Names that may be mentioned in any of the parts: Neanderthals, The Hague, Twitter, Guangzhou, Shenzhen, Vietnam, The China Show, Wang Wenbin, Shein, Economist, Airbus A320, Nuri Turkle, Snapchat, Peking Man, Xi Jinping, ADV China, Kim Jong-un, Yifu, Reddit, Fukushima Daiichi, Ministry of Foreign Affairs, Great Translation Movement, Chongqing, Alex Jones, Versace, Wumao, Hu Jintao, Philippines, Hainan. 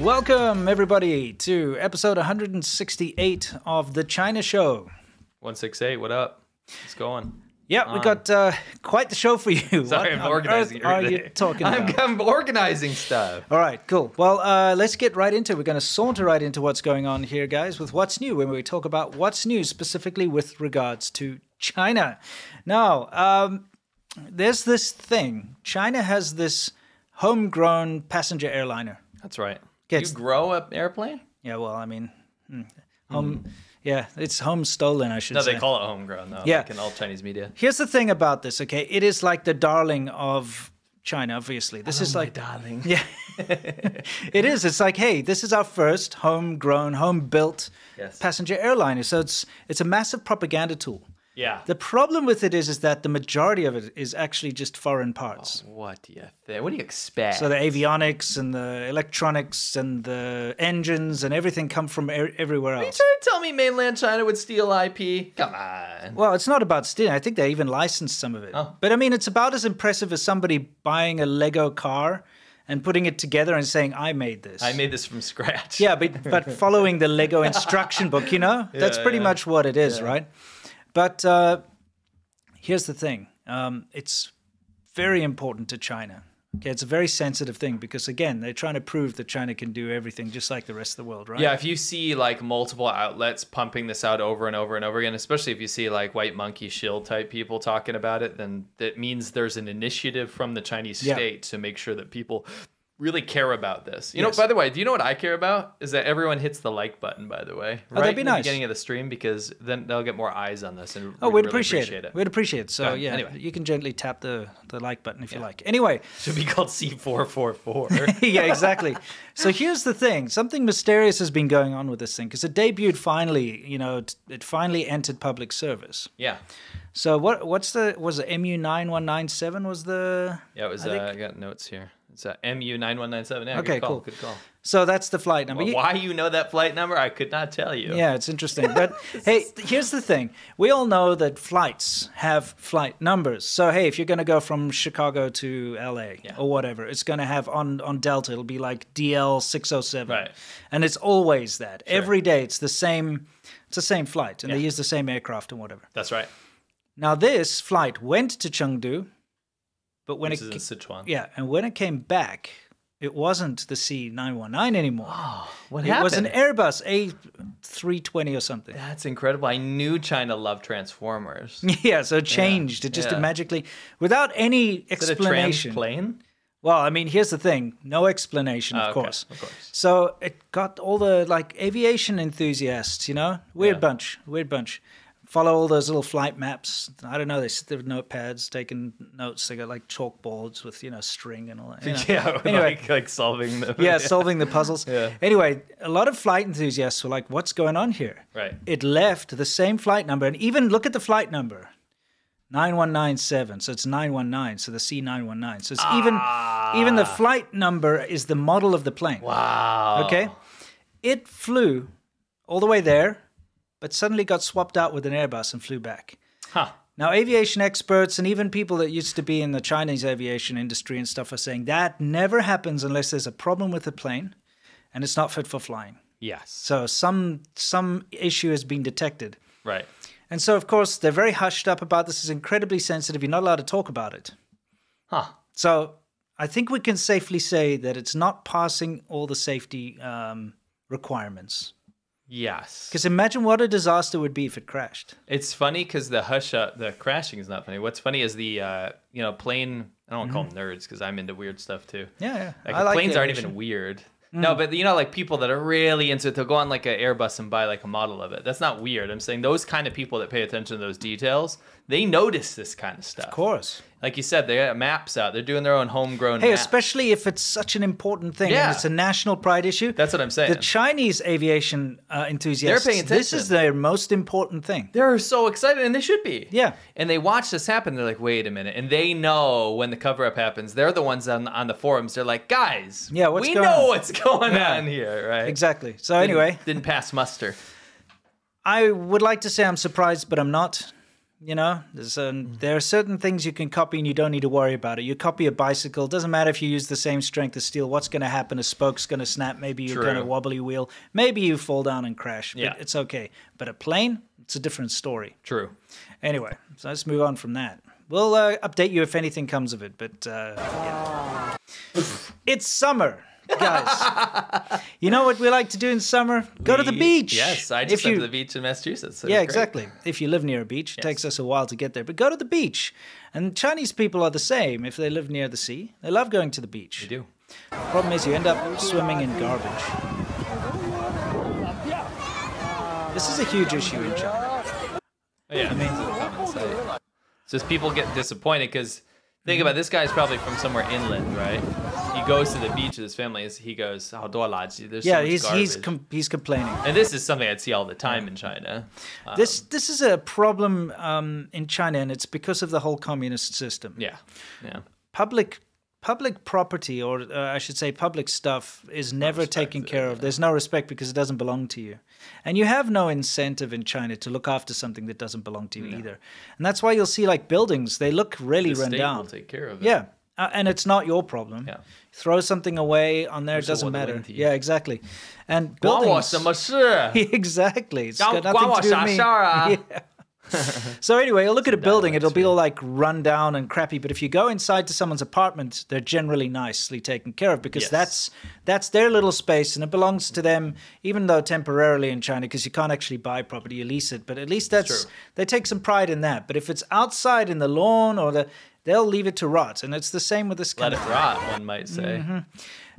Welcome, everybody, to episode 168 of The China Show. 168, what up? What's going? Yeah, we got quite the show for you. Sorry, I'm organizing. What are you talking about? I'm organizing stuff. All right, cool. Well, let's get right into it. We're going to saunter right into what's going on here, guys, with what's new, when we talk about what's new specifically with regards to China. Now, there's this thing. China has this homegrown passenger airliner. That's right. You grow an airplane? Yeah, well, I mean, yeah, it's home-stolen, I should say. No, they call it homegrown, though, like in all Chinese media. Here's the thing about this, okay? It is like the darling of China, obviously. This is like... darling. Yeah. It is. It's like, hey, this is our first homegrown, home-built passenger airliner. So it's a massive propaganda tool. Yeah. The problem with it is that the majority of it is actually just foreign parts. Oh, what do you expect? So the avionics and the electronics and the engines and everything come from everywhere else. Are you trying to tell me mainland China would steal IP? Come on. Well, it's not about stealing. I think they even licensed some of it. Oh. But I mean, it's about as impressive as somebody buying a Lego car and putting it together and saying, I made this. I made this from scratch. Yeah, but following the Lego instruction book, you know? Yeah, that's pretty much what it is, right? But here's the thing. It's very important to China. Okay, it's a very sensitive thing because, again, they're trying to prove that China can do everything just like the rest of the world, right? Yeah, if you see, like, multiple outlets pumping this out over and over and over again, especially if you see, like, white monkey shield type people talking about it, then that means there's an initiative from the Chinese state to make sure that people really care about this. You know, by the way, do you know what I care about? Is that everyone hits the like button, by the way. Oh, that'd be nice. Right in the beginning of the stream, because then they'll get more eyes on this. And we'd really appreciate it. We'd appreciate it. So, yeah, anyway, you can gently tap the like button if you like. Anyway. Should be called C444. Yeah, exactly. So here's the thing. Something mysterious has been going on with this thing, because it debuted finally, you know, it finally entered public service. Yeah. So was it MU-9197 was the... Yeah, it was, I got notes here. It's MU-9197. Yeah, okay, cool. Good call. So that's the flight number. Well, why you know that flight number, I could not tell you. Yeah, it's interesting. But hey, here's the thing. We all know that flights have flight numbers. So hey, if you're going to go from Chicago to LA or whatever, it's going to have on Delta, it'll be like DL607. Right. And it's always that. Sure. Every day it's the same flight, and they use the same aircraft and whatever. That's right. Now this flight went to Chengdu. But when it is in Sichuan. Yeah, and when it came back, it wasn't the C919 anymore. Oh, what happened? It was an Airbus A320 or something. That's incredible. I knew China loved Transformers. Yeah, so it changed. It just magically, without any explanation. Is it a plane? Well, I mean, here's the thing. No explanation, of course. Of course. So it got all the like aviation enthusiasts, you know? Weird bunch, weird bunch. Follow all those little flight maps. I don't know. They sit there with notepads, taking notes. They got like chalkboards with, you know, string and all that. You know? Yeah, anyway, like solving the solving the puzzles. Yeah. Anyway, a lot of flight enthusiasts were like, "What's going on here?" Right. It left the same flight number, and even look at the flight number, 9197. So it's 919. So the C919. So it's even the flight number is the model of the plane. Wow. Okay. It flew all the way there, but suddenly got swapped out with an Airbus and flew back. Huh. Now, aviation experts and even people that used to be in the Chinese aviation industry and stuff are saying that never happens unless there's a problem with the plane and it's not fit for flying. Yes. So some issue has been detected. Right. And so, of course, they're very hushed up about this. It's incredibly sensitive. You're not allowed to talk about it. Huh. So I think we can safely say that it's not passing all the safety requirements. Yes. Because imagine what a disaster would be if it crashed. It's funny because the crashing is not funny. What's funny is the, you know, plane, I don't want to call them nerds because I'm into weird stuff too. Yeah, yeah. Like planes aren't even weird. No, but you know, like people that are really into it, they'll go on like an Airbus and buy like a model of it. That's not weird. I'm saying those kind of people that pay attention to those details, they notice this kind of stuff. Of course. Like you said, they got maps out. They're doing their own homegrown maps. Especially if it's such an important thing and it's a national pride issue. That's what I'm saying. The Chinese aviation enthusiasts, they're paying attention. This is their most important thing. They're so excited, and they should be. Yeah. And they watch this happen. They're like, wait a minute. And they know when the cover-up happens. They're the ones on the forums. They're like, guys, we know what's going on here, right? Exactly. So anyway. Didn't pass muster. I would like to say I'm surprised, but I'm not. you know? There are certain things you can copy and you don't need to worry about it. You copy a bicycle, it doesn't matter if you use the same strength of steel. What's going to happen? A spoke's going to snap. Maybe you're going to wobbly wheel. Maybe you fall down and crash. But it's okay. But a plane, it's a different story. True. Anyway, so let's move on from that. We'll update you if anything comes of it, but yeah. It's summer, guys. You know what we like to do in summer? Go to the beach. Yes, I just went to the beach in Massachusetts. So yeah, exactly. If you live near a beach, it takes us a while to get there, but go to the beach. And Chinese people are the same. If they live near the sea, they love going to the beach. They do. The problem is you end up swimming in garbage. This is a huge issue in China. Yeah, I mean, just people get disappointed because think about it, this guy's probably from somewhere inland, right? He goes to the beach with his family. He goes, oh, there's so much garbage. He's complaining. And this is something I'd see all the time in China. This is a problem in China, and it's because of the whole communist system. Yeah, yeah. Public property, or I should say public stuff, is never taken care of. There's no respect because it doesn't belong to you. And you have no incentive in China to look after something that doesn't belong to you either. And that's why you'll see, like, buildings, they look really run down. The state will take care of it. Yeah. And it's not your problem. Yeah. Throw something away on there, it doesn't matter. Yeah, exactly. And buildings... exactly. It's got nothing to do with me. Yeah. So anyway, you'll look at a building, it'll be all like run down and crappy, but if you go inside to someone's apartment, they're generally nicely taken care of because that's their little space and it belongs to them, even though temporarily in China, because you can't actually buy property, you lease it, but at least that's they take some pride in that. But if it's outside in the lawn or they'll leave it to rot, and it's the same with this kind of thing. Let it rot, one might say.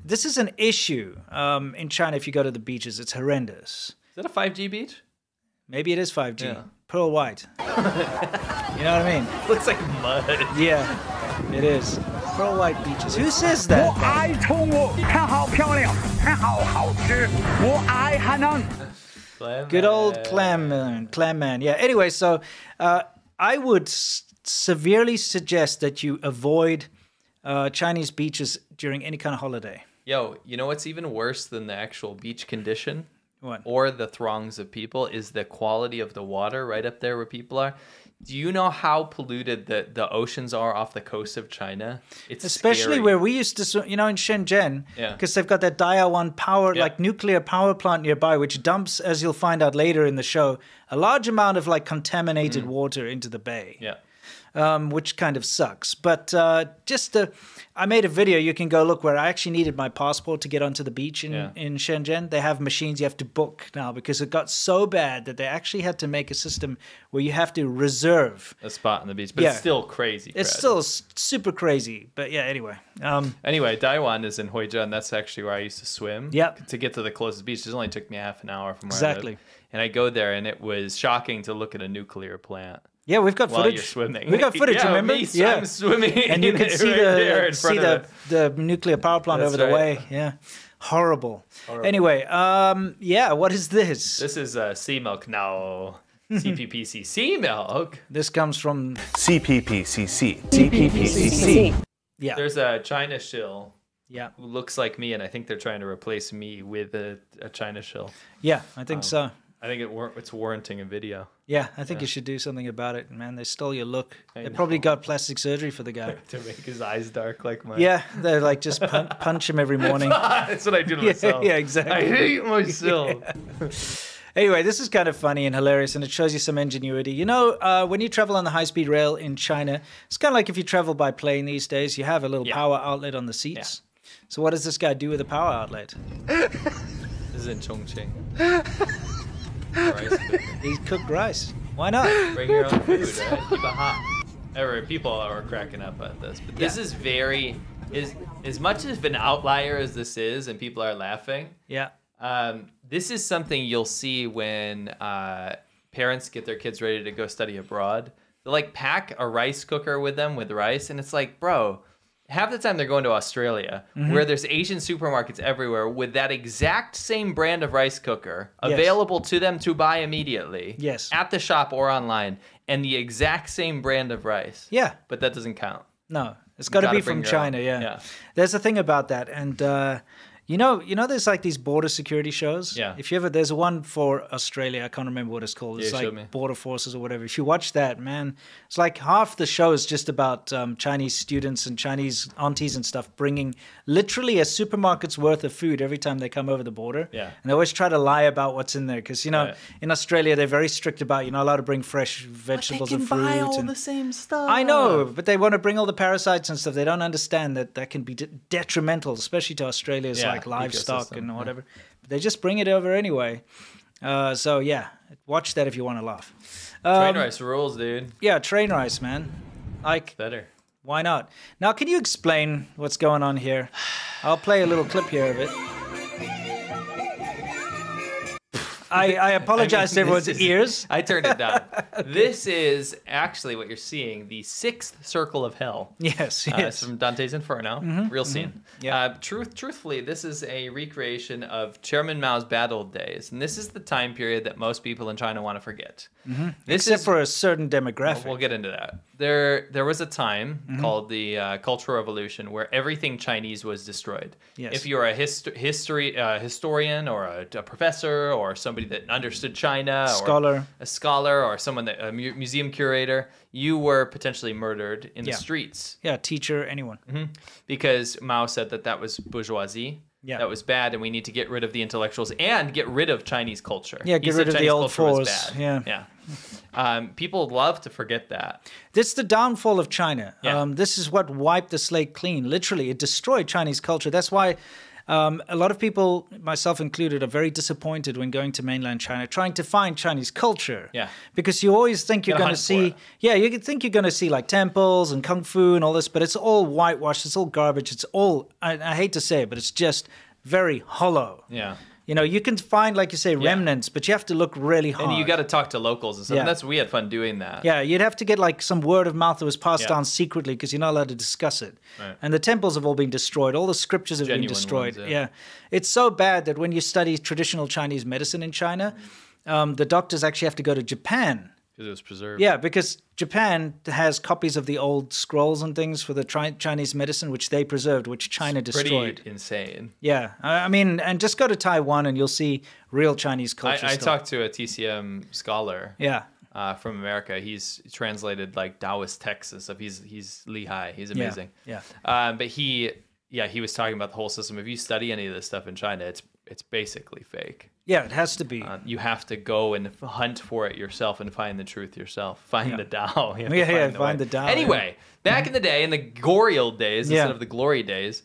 This is an issue in China if you go to the beaches. It's horrendous. Is that a 5G beach? Maybe it is 5G. Yeah. Pearl white. You know what I mean? Looks like mud. Yeah, it is. Pearl white beaches. Who says that? Good old clam man. Clam man. Yeah, anyway, so I would severely suggest that you avoid Chinese beaches during any kind of holiday. Yo, you know what's even worse than the actual beach condition? What? Or the throngs of people is the quality of the water right up there where people are. Do you know how polluted the oceans are off the coast of China? It's especially scary. Where we used to, you know, in Shenzhen, because they've got that Daya power, like nuclear power plant nearby, which dumps, as you'll find out later in the show, a large amount of like contaminated water into the bay. Yeah. Which kind of sucks. But I made a video, you can go look, where I actually needed my passport to get onto the beach in Shenzhen. They have machines you have to book now because it got so bad that they actually had to make a system where you have to reserve a spot on the beach. But it's still crazy. It's still super crazy. But yeah, anyway. Anyway, Daiwan is in Huizhen. That's actually where I used to swim. Yep. To get to the closest beach, it only took me half an hour from where I live. And I go there, and it was shocking to look at a nuclear plant. Yeah, we've got footage. While you're swimming. We got footage, remember? Yeah, I'm swimming. And you can see the nuclear power plant over the way. Yeah, horrible. Anyway, yeah, what is this? This is sea milk now. CPPCC sea milk. This comes from CPPCC. CPPCC. Yeah. There's a China shill. Yeah, who looks like me, and I think they're trying to replace me with a China shill. Yeah, I think so. I think it's warranting a video. Yeah, I think you should do something about it, man. They stole your look. They probably got plastic surgery for the guy. To make his eyes dark like mine. Yeah, they like just punch him every morning. That's what I do to myself. Yeah, exactly. I hate myself. Yeah. Anyway, this is kind of funny and hilarious, and it shows you some ingenuity. You know, when you travel on the high-speed rail in China, it's kind of like if you travel by plane these days, you have a little power outlet on the seats. Yeah. So what does this guy do with the power outlet? This is in Chongqing. He's cooked rice. Why not? Bring your own food. Keep it hot. People are cracking up at this, but this is very as much of an outlier as this is, and people are laughing. Yeah. This is something you'll see when parents get their kids ready to go study abroad. They like pack a rice cooker with them with rice, and it's like, bro. Half the time they're going to Australia, where there's Asian supermarkets everywhere with that exact same brand of rice cooker available to them to buy immediately at the shop or online, and the exact same brand of rice. Yeah. But that doesn't count. No, it's got to be from China, yeah. There's a thing about that, and... You know, there's like these border security shows. Yeah. If you ever, there's one for Australia. I can't remember what it's called. It's like Border Forces or whatever. If you watch that, man, it's like half the show is just about Chinese students and Chinese aunties and stuff bringing literally a supermarket's worth of food every time they come over the border. Yeah. And they always try to lie about what's in there because, you know, in Australia, they're very strict about you're not allowed to bring fresh vegetables and fruit. But they can buy all the same stuff. I know, but they want to bring all the parasites and stuff. They don't understand that that can be detrimental, especially to Australia's like livestock and whatever. But they just bring it over anyway. So yeah, watch that if you want to laugh. Train rice rules, dude. Yeah, train rice, man. Like, better. Why not? Now, can you explain what's going on here? I'll play a little clip here of it. I apologize to everyone's ears. I turned it down. This is actually what you're seeing, the sixth circle of hell. Yes, yes. From Dante's Inferno. Real scene. Yeah. Truthfully, this is a recreation of Chairman Mao's bad old days. And this is the time period that most people in China want to forget. Except for a certain demographic. We'll get into that. There was a time called the Cultural Revolution where everything Chinese was destroyed. Yes. If you're a historian or a professor or somebody that understood China, a scholar, or someone that a museum curator, you were potentially murdered in the streets. Yeah, teacher, anyone, because Mao said that that was bourgeoisie. Yeah, that was bad, and we need to get rid of the intellectuals and get rid of Chinese culture. Yeah, get rid of the old foes. Yeah, yeah. People love to forget that. This is the downfall of China. Yeah. This is what wiped the slate clean. Literally, it destroyed Chinese culture. That's why. A lot of people, myself included, are very disappointed when going to mainland China, trying to find Chinese culture. Yeah. Because you always think you're going to see, you think you're going to see like temples and kung fu and all this, but it's all whitewashed, it's all garbage, it's all, I hate to say it, but it's just very hollow. Yeah. You know, you can find, like you say, remnants, but you have to look really hard. And you got to talk to locals and stuff. Yeah. And we had fun doing that. Yeah, you'd have to get like some word of mouth that was passed down secretly because you're not allowed to discuss it. Right. And the temples have all been destroyed. All the scriptures have been destroyed. Genuine ones, yeah. It's so bad that when you study traditional Chinese medicine in China, the doctors actually have to go to Japan. Because it was preserved. Yeah, because Japan has copies of the old scrolls and things for the Chinese medicine, which they preserved, which China destroyed. Pretty insane. Yeah, I mean, and just go to Taiwan and you'll see real Chinese culture. I talked to a TCM scholar. Yeah. From America, he's translated like Taoist texts and stuff. He's Lehigh. He's amazing. Yeah. But he was talking about the whole system. If you study any of this stuff in China, it's basically fake. Yeah, it has to be. You have to go and hunt for it yourself and find the truth yourself. Find the Tao. Find the Tao. Anyway, back in the day, in the gory old days, instead of the glory days,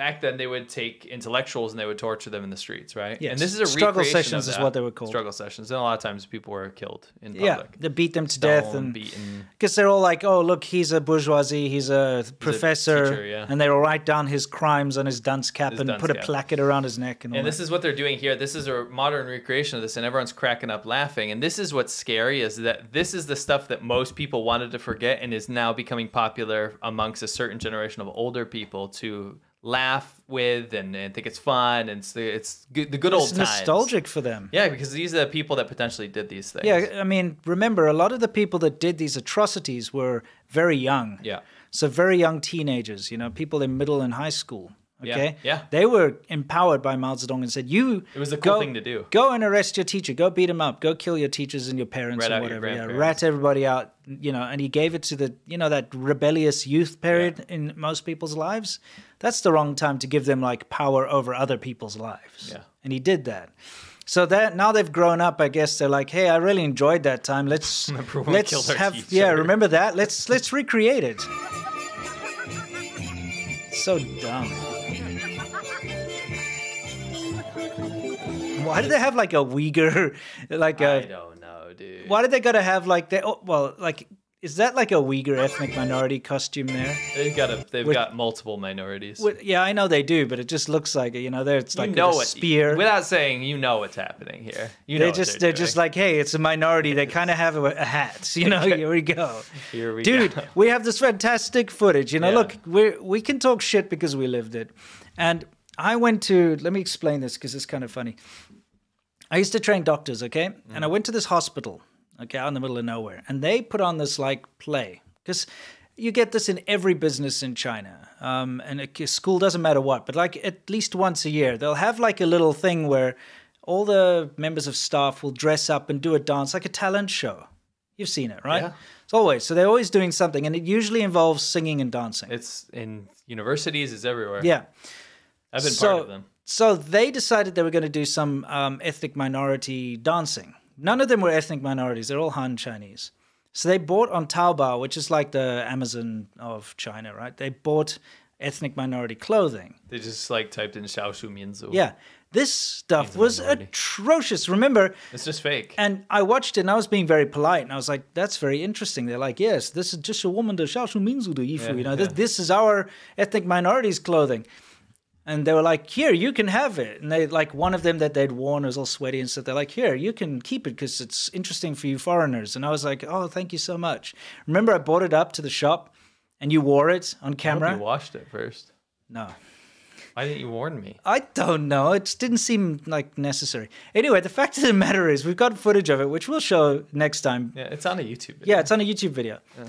back then they would take intellectuals and they would torture them in the streets, right? Yes. And this is a struggle sessions is what they were called. Struggle sessions. And a lot of times people were killed in public. Yeah, they beat them to death and beaten. Because they're all like, oh, look, he's a bourgeoisie, he's a professor, he's a teacher, and they will write down his crimes on his dunce cap and put a placket around his neck. And this is what they're doing here. This is a modern recreation of this, and everyone's cracking up laughing. And this is what's scary, is that this is the stuff that most people wanted to forget and is now becoming popular amongst a certain generation of older people to laugh with and think it's fun, and it's the good old times. Nostalgic for them. Yeah, because these are the people that potentially did these things. Yeah, I mean, remember, a lot of the people that did these atrocities were very young. Yeah. So very young teenagers, you know, people in middle and high school. Okay. Yeah. They were empowered by Mao Zedong and said, it was a cool thing to do. Go and arrest your teacher. Go beat him up. Go kill your teachers and your parents and whatever. Yeah, rat everybody out, you know. And he gave it to the, you know, that rebellious youth period in most people's lives. That's the wrong time to give them like power over other people's lives. Yeah. And he did that. So that now they've grown up, I guess they're like, hey, I really enjoyed that time. Remember that? Let's recreate it. It's so dumb. Why did they have like a Uyghur, I don't know, dude. Why did they gotta have like is that like a Uyghur ethnic minority costume there? They've got multiple minorities. Yeah, I know they do, but it just looks like it's like a spear. Without saying, you know what's happening here. They're just like, hey, it's a minority. They kind of have a hat. You know, here we go. Dude, we have this fantastic footage. You know, look, we can talk shit because we lived it. And I went to, let me explain this because it's kind of funny. I used to train doctors, okay? And I went to this hospital, okay, out in the middle of nowhere. And they put on this, like, play. Because You get this in every business in China, and a school, doesn't matter what, but like at least once a year, they'll have like a little thing where all the members of staff will dress up and do a dance, like a talent show. You've seen it, right? Yeah. It's always, so they're always doing something, and it usually involves singing and dancing. It's in universities, it's everywhere. Yeah. I've been part of them. So they decided they were going to do some ethnic minority dancing. None of them were ethnic minorities. They're all Han Chinese. So they bought on Taobao, which is like the Amazon of China, right? They bought ethnic minority clothing. They just like typed in Shaoshu Minzu. Yeah. This stuff was atrocious. Remember, it's just fake. And I watched it and I was being very polite and I was like, that's very interesting. They're like, yes, this is just a woman, the Shaoshu Minzu, the Yifu. You know, this is our ethnic minorities clothing. And they were like, here, you can have it. And they, like, one of them that they'd worn was all sweaty and stuff. They're like, here, you can keep it because it's interesting for you foreigners. And I was like, oh, thank you so much. Remember, I brought it up to the shop and you wore it on camera? I hope you washed it first. No. Why didn't you warn me? I don't know. It just didn't seem like necessary. Anyway, the fact of the matter is we've got footage of it, which we'll show next time. Yeah, it's on a YouTube video. Yeah, it's on a YouTube video. Yeah.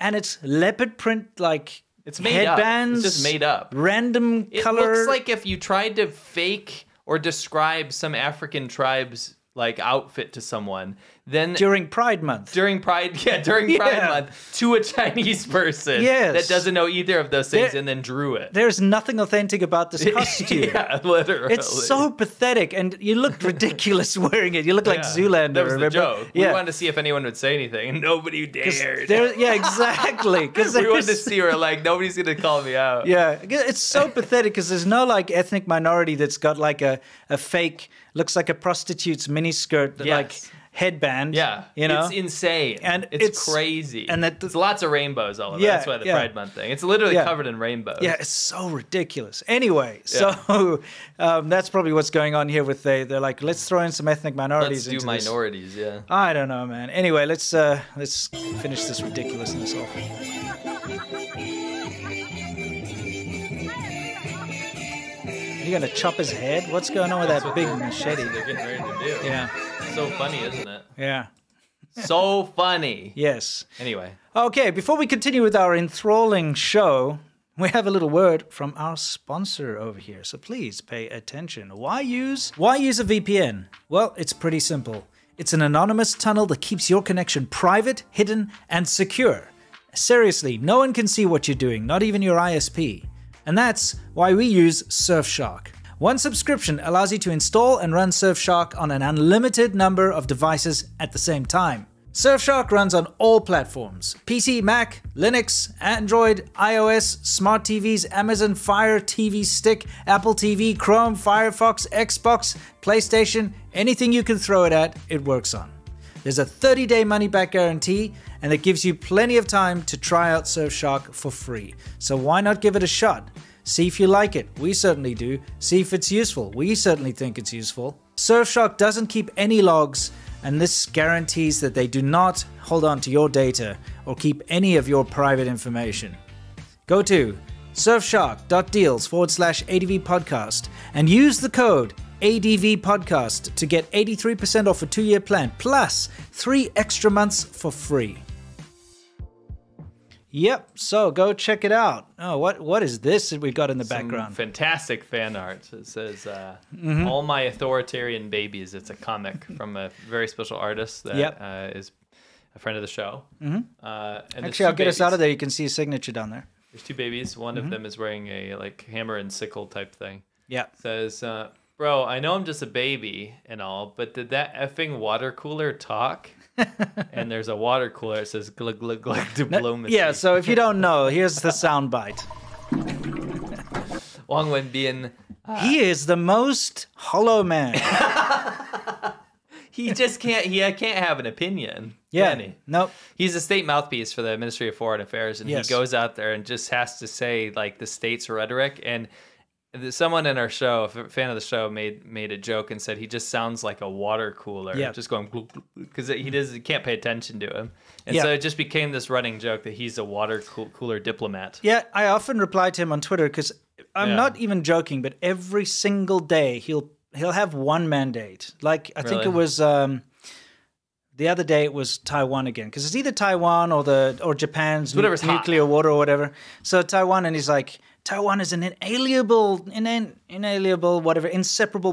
And it's leopard print, like... It's made headbands, up. It's just made up. Random color. It looks like if you tried to fake or describe some African tribe's like outfit to someone, then during Pride Month. During Pride Month to a Chinese person that doesn't know either of those things and then drew it. There's nothing authentic about this costume. Yeah, literally. It's so pathetic, and you looked ridiculous wearing it. You look like Zoolander. That was the joke. Yeah. We wanted to see if anyone would say anything, and nobody dared. Yeah, exactly. We wanted to see her like, nobody's going to call me out. Yeah, it's so pathetic because there's no like ethnic minority that's got like a fake, looks like a prostitute's miniskirt, like... headband. Yeah. You know? It's insane. And it's crazy. And that there's lots of rainbows all over. Yeah, that's why the Pride Month thing. It's literally covered in rainbows. Yeah, it's so ridiculous. Anyway, so that's probably what's going on here with they're like, let's throw in some ethnic minorities into this. Let's do minorities, yeah. I don't know, man. Anyway, let's finish this ridiculousness off. Are you gonna chop his head? What's going on with that big machete? They're getting ready to do. Yeah. So funny, isn't it? Yeah. So funny. Yes. Anyway. Okay, before we continue with our enthralling show, we have a little word from our sponsor over here. So please pay attention. Why use a VPN? Well, it's pretty simple. It's an anonymous tunnel that keeps your connection private, hidden, and secure. Seriously, no one can see what you're doing, not even your ISP. And that's why we use Surfshark. One subscription allows you to install and run Surfshark on an unlimited number of devices at the same time. Surfshark runs on all platforms: PC, Mac, Linux, Android, iOS, smart TVs, Amazon Fire TV Stick, Apple TV, Chrome, Firefox, Xbox, PlayStation, anything you can throw it at, it works on. There's a 30-day money-back guarantee, and it gives you plenty of time to try out Surfshark for free. So why not give it a shot? See if you like it. We certainly do. See if it's useful. We certainly think it's useful. Surfshark doesn't keep any logs, and this guarantees that they do not hold on to your data or keep any of your private information. Go to surfshark.deals/ADVpodcast and use the code ADVpodcast to get 83% off a 2-year plan plus 3 extra months for free. Yep, so go check it out. Oh, what is this that we got in the background? Fantastic fan art. It says, All My Authoritarian Babies. It's a comic from a very special artist that is a friend of the show. And actually, I'll get us out of there. You can see a signature down there. There's 2 babies. One of them is wearing a like hammer and sickle type thing. Yeah. It says, bro, I know I'm just a baby and all, but did that effing water cooler talk? And there's a water cooler that says glug glug glug diplomacy. Yeah, so if you don't know, here's the sound bite. Wang Wenbin. He is the most hollow man. He just can't have an opinion. Yeah. Can he? Nope. He's a state mouthpiece for the Ministry of Foreign Affairs, and he goes out there and just has to say like the state's rhetoric. And someone in our show, a fan of the show, made a joke and said he just sounds like a water cooler, just going because he can't pay attention to him, and so it just became this running joke that he's a water cooler diplomat. Yeah, I often reply to him on Twitter because I'm not even joking, but every single day he'll have one mandate. Like I think it was The other day it was Taiwan again, because it's either Taiwan or Japan's nuclear war or whatever. So Taiwan, and he's like, Taiwan is an inseparable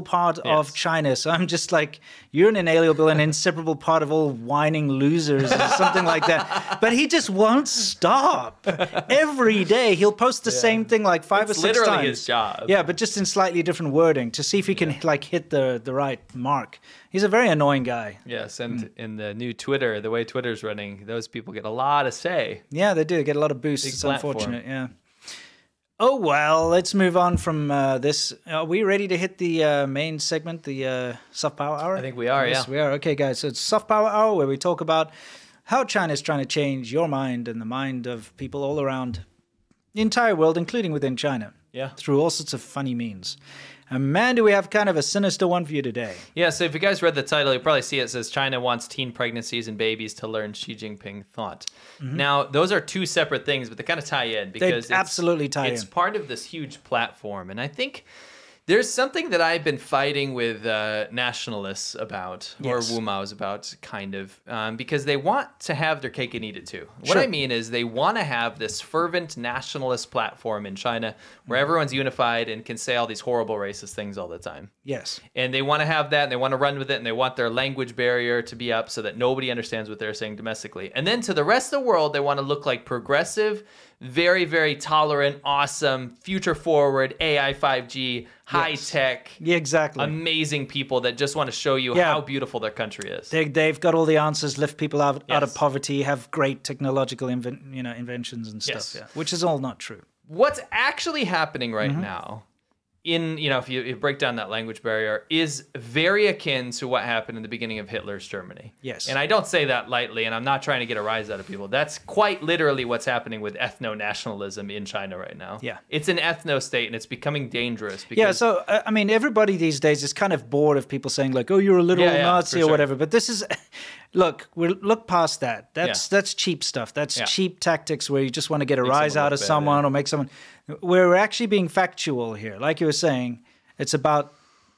part of China. So I'm just like, you're an inalienable and inseparable part of all whining losers or something like that. But he just won't stop. Every day he'll post the same thing like five or six times. Literally his job. Yeah, but just in slightly different wording to see if he can like hit the right mark. He's a very annoying guy. Yes, and in the new Twitter, the way Twitter's running, those people get a lot to say. Yeah, they do. They get a lot of boosts. It's unfortunate, yeah. Oh, well, let's move on from this. Are we ready to hit the main segment, the Soft Power Hour? I think we are, yes, we are. Okay, guys, so it's Soft Power Hour, where we talk about how China is trying to change your mind and the mind of people all around the entire world, including within China, through all sorts of funny means. And man, do we have kind of a sinister one for you today. Yeah, so if you guys read the title, you probably see it says, China wants teen pregnancies and babies to learn Xi Jinping thought. Mm-hmm. Now, those are two separate things, but they kind of tie in. Because it's part of this huge platform. And I think there's something that I've been fighting with nationalists about, or Wumaos about, kind of, because they want to have their cake and eat it too. What I mean is they want to have this fervent nationalist platform in China where everyone's unified and can say all these horrible racist things all the time. Yes. And they want to have that, and they want to run with it, and they want their language barrier to be up so that nobody understands what they're saying domestically. And then to the rest of the world, they want to look like progressive, very, very tolerant, awesome, future-forward, AI, 5G, high-tech, amazing people that just want to show you how beautiful their country is. They've got all the answers, lift people out of poverty, have great technological inventions and stuff, which is all not true. What's actually happening right now, if you break down that language barrier, is very akin to what happened in the beginning of Hitler's Germany. Yes. And I don't say that lightly, and I'm not trying to get a rise out of people. That's quite literally what's happening with ethno-nationalism in China right now. Yeah. It's an ethno-state, and it's becoming dangerous. Because so, I mean, everybody these days is kind of bored of people saying, like, oh, you're a literal Nazi or whatever. But this is... Look, we'll look past that. That's cheap stuff. That's cheap tactics where you just want to get a rise out of someone or make someone... We're actually being factual here. Like you were saying, it's about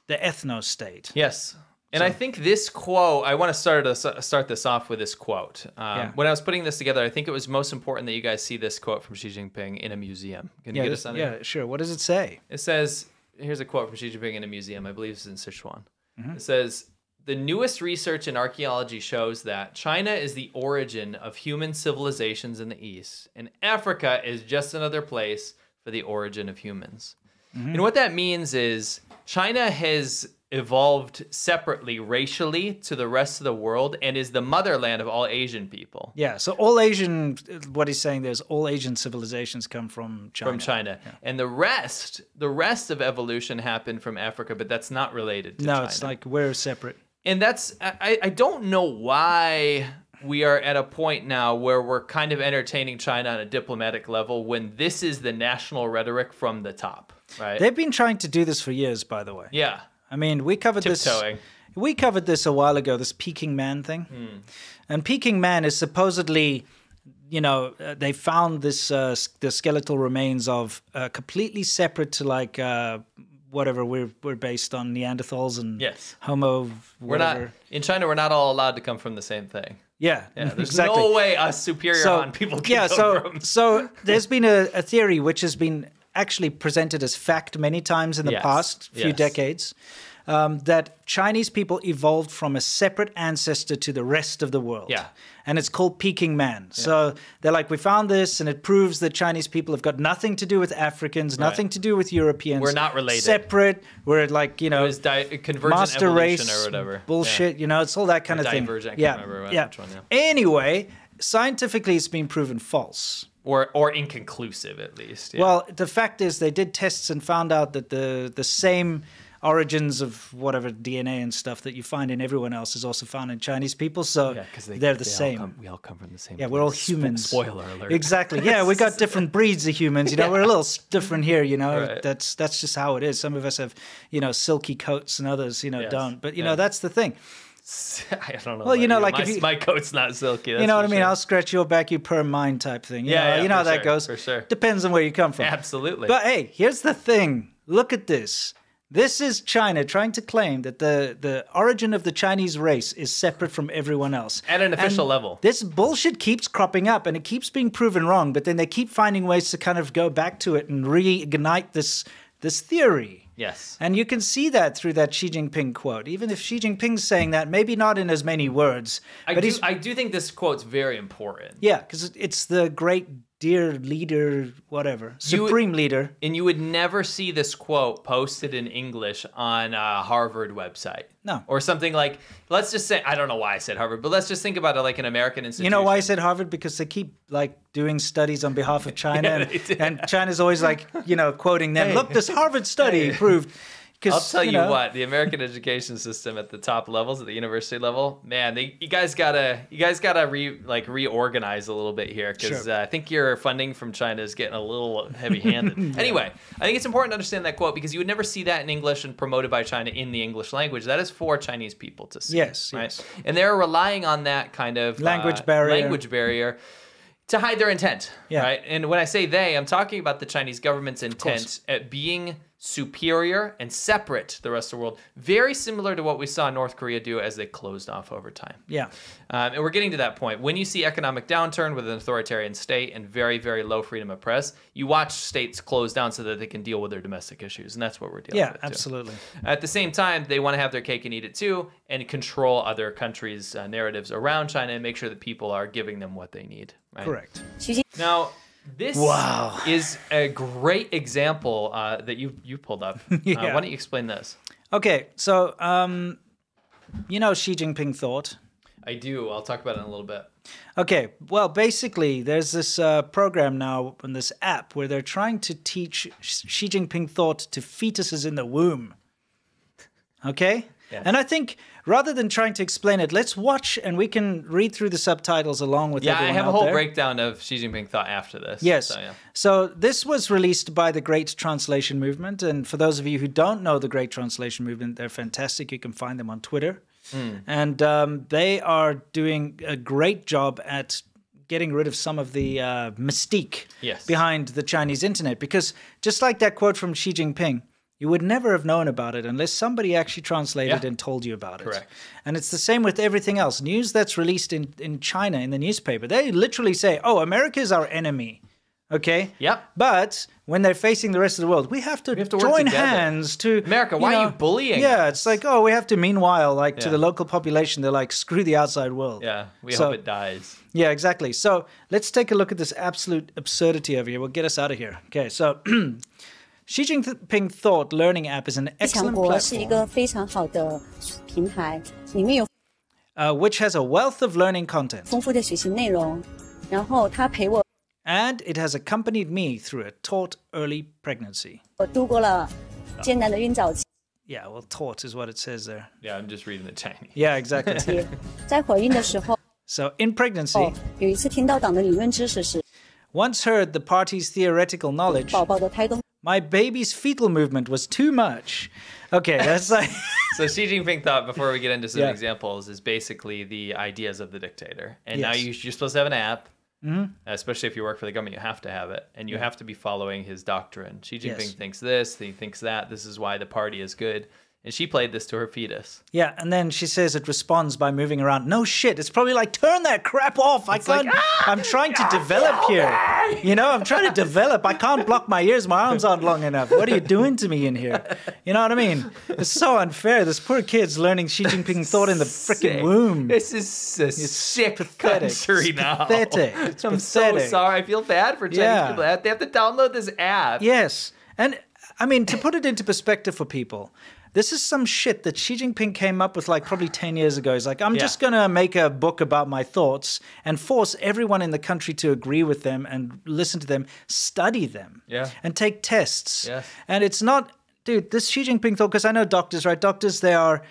the ethno-state. Yes. And I think this quote, I want to start this off with this quote. When I was putting this together, I think it was most important that you guys see this quote from Xi Jinping in a museum. Can you get us on it? Yeah, sure. What does it say? It says, here's a quote from Xi Jinping in a museum. I believe it's in Sichuan. It says... The newest research in archaeology shows that China is the origin of human civilizations in the East, and Africa is just another place for the origin of humans. And what that means is China has evolved separately racially to the rest of the world and is the motherland of all Asian people. Yeah, so all Asian, what he's saying there is all Asian civilizations come from China. From China. Yeah. And the rest of evolution happened from Africa, but that's not related to China. No, it's like we're separate. And that's, I don't know why we are at a point now where we're kind of entertaining China on a diplomatic level when this is the national rhetoric from the top, right? They've been trying to do this for years, by the way. Yeah. I mean, we covered this a while ago, this Peking Man thing. And Peking Man is supposedly, they found this the skeletal remains of completely separate to like... whatever, we're based on Neanderthals and Homo, whatever. In China, we're not all allowed to come from the same thing. Yeah, there's no way us superior Han people can come from. So there's been a theory which has been actually presented as fact many times in the past few decades, that Chinese people evolved from a separate ancestor to the rest of the world. Yeah. And it's called Peking Man. Yeah. So they're like, we found this, and it proves that Chinese people have got nothing to do with Africans, nothing to do with Europeans. We're not related. Separate. We're like, convergent master race or whatever. Bullshit, it's all that kind of thing. Divergent, I can't remember which one. Yeah. Anyway, scientifically, it's been proven false. Or inconclusive, at least. Yeah. Well, the fact is they did tests and found out that the same... origins of whatever DNA and stuff that you find in everyone else is also found in Chinese people, so they're the same. We all come from the same place. We're all humans. Spoiler alert. Exactly. Yeah, we got different breeds of humans. We're a little different here. That's just how it is. Some of us have, silky coats, and others, don't. But that's the thing. I don't know. Well, like my coat's not silky. You know what I mean? I'll scratch your back, you perm mine type thing. You know how that goes. For sure. Depends on where you come from. Absolutely. But hey, here's the thing. Look at this. This is China trying to claim that the origin of the Chinese race is separate from everyone else. At an official level. This bullshit keeps cropping up and it keeps being proven wrong, but then they keep finding ways to kind of go back to it and reignite this theory. Yes. And you can see that through that Xi Jinping quote, even if Xi Jinping's saying that, maybe not in as many words. I do think this quote's very important. Yeah, because it's the great... dear leader, whatever, supreme leader. And you would never see this quote posted in English on a Harvard website. No. Or something like, let's just say, I don't know why I said Harvard, but let's just think about it like an American institution. You know why I said Harvard? Because they keep like doing studies on behalf of China. And China's always like, you know, quoting them. Hey. Look, this Harvard study proved. I'll tell you, what, the American education system at the top levels, at the university level, man, you guys gotta reorganize a little bit here, because I think your funding from China is getting a little heavy-handed. Yeah. Anyway, I think it's important to understand that quote because you would never see that in English and promoted by China in the English language. That is for Chinese people to see. Yes, right? Yes. And they're relying on that kind of language barrier. To hide their intent, right? And when I say they, I'm talking about the Chinese government's intent at being superior and separate the rest of the world. Very similar to what we saw North Korea do as they closed off over time. Yeah. And we're getting to that point. When you see economic downturn with an authoritarian state and very, very low freedom of press, you watch states close down so that they can deal with their domestic issues. And that's what we're dealing with. Yeah, absolutely. Too. At the same time, they want to have their cake and eat it too and control other countries' narratives around China and make sure that people are giving them what they need. Right? Correct. Now, this is a great example that you pulled up. Yeah. Why don't you explain this? Okay, so you know Xi Jinping thought. I do. I'll talk about it in a little bit. Okay, well, basically, there's this program now and this app where they're trying to teach Xi Jinping thought to fetuses in the womb. Okay? Yes. And I think rather than trying to explain it, let's watch and we can read through the subtitles along with everyone out there. Yeah, I have a whole breakdown of Xi Jinping thought after this. Yes. So, yeah. So this was released by the Great Translation Movement. And for those of you who don't know the Great Translation Movement, they're fantastic. You can find them on Twitter. Mm. And they are doing a great job at getting rid of some of the mystique behind the Chinese internet. Because just like that quote from Xi Jinping, you would never have known about it unless somebody actually translated and told you about it. Correct. And it's the same with everything else. News that's released in China in the newspaper, they literally say, oh, America is our enemy. Okay? Yep. But when they're facing the rest of the world, we have to join hands to... America, why are you bullying? Yeah, it's like, oh, we have to meanwhile, like to the local population, they're like, screw the outside world. Yeah, we hope it dies. Yeah, exactly. So let's take a look at this absolute absurdity over here. We'll get us out of here. Okay, so... Xi Jinping Thought Learning App is an excellent platform which has a wealth of learning content. And it has accompanied me through a taught early pregnancy. Yeah, well, taught is what it says there. Yeah, I'm just reading the Chinese. Yeah, exactly. So, in pregnancy... Once heard the party's theoretical knowledge... My baby's fetal movement was too much. Okay, that's like... So Xi Jinping thought, before we get into some examples, is basically the ideas of the dictator. And now you're supposed to have an app, especially if you work for the government, you have to have it. And you have to be following his doctrine. Xi Jinping thinks this, he thinks that. This is why the party is good. And she played this to her fetus. Yeah, and then she says it responds by moving around. No shit, it's probably like, turn that crap off. I can't, like, I'm trying to develop here. You know, I'm trying to develop. I can't block my ears. My arms aren't long enough. What are you doing to me in here? You know what I mean? It's so unfair. This poor kid's learning Xi Jinping thought in the freaking womb. This is a sick country now. Pathetic. It's I'm pathetic. So sorry. I feel bad for Chinese people. They have to download this app. Yes. And, I mean, to put it into perspective for people, this is some shit that Xi Jinping came up with like probably 10 years ago. He's like, I'm just going to make a book about my thoughts and force everyone in the country to agree with them and listen to them, study them, and take tests. Yes. And it's not, dude, this Xi Jinping thought, because I know doctors, right? Doctors, they are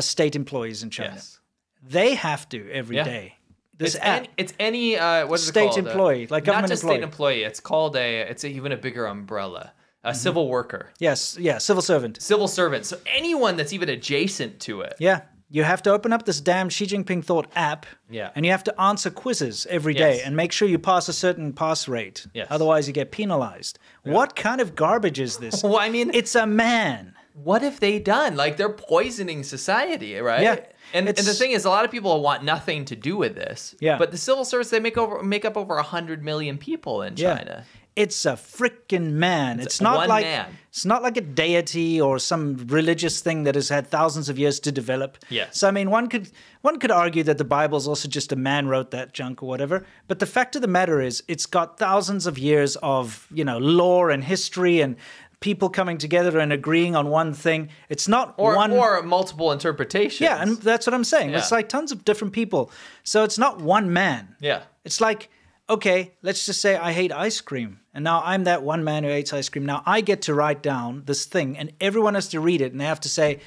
state employees in China. Yes. They have to every day. This it's any what's it called? State employee, like government employee. Not just state employee. It's called a, it's even a bigger umbrella. A civil worker. Yes, yeah, civil servant. Civil servant. So anyone that's even adjacent to it. Yeah. You have to open up this damn Xi Jinping Thought app, and you have to answer quizzes every day and make sure you pass a certain pass rate. Otherwise, you get penalized. What kind of garbage is this? Well, I mean, it's a man. What have they done? Like, they're poisoning society, right? And the thing is, a lot of people want nothing to do with this. But the civil service, they make up over 100 million people in China. It's a freaking man. It's not like it's not like a deity or some religious thing that has had thousands of years to develop. So I mean, one could argue that the Bible's also just a man wrote that junk or whatever. But the fact of the matter is, it's got thousands of years of, you know, lore and history and people coming together and agreeing on one thing. It's not or multiple interpretations. And that's what I'm saying. It's like tons of different people. So it's not one man. It's like, okay, let's just say I hate ice cream. And now I'm that one man who hates ice cream. Now I get to write down this thing and everyone has to read it. And they have to say,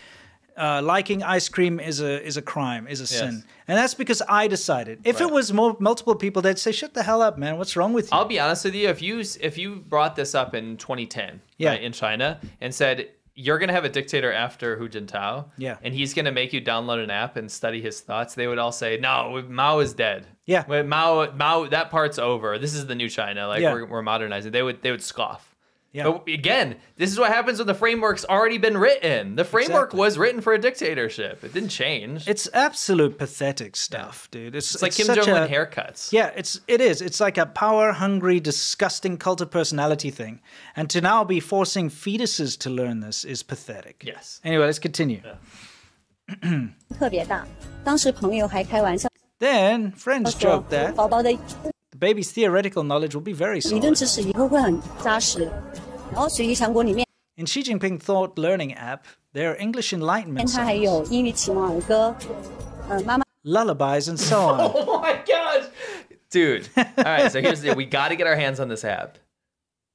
liking ice cream is a crime, is a sin. And that's because I decided. If it was multiple people, they'd say, shut the hell up, man. What's wrong with you? I'll be honest with you. If you brought this up in 2010 in China and said, you're going to have a dictator after Hu Jintao, and he's going to make you download an app and study his thoughts, they would all say, no, Mao is dead. Mao, that part's over. This is the new China. Like, we're modernizing. They would scoff. But again, this is what happens when the framework's already been written. The framework was written for a dictatorship. It didn't change. It's absolute pathetic stuff, dude. It's like Kim Jong-un haircuts. It is. It's like a power-hungry, disgusting cult of personality thing. And to now be forcing fetuses to learn this is pathetic. Anyway, let's continue. Then friends joke that the baby's theoretical knowledge will be very solid. In Xi Jinping Thought Learning app, there are English Enlightenment songs, lullabies, and so on. Oh my gosh! Dude, all right, so here's the deal. We got to get our hands on this app.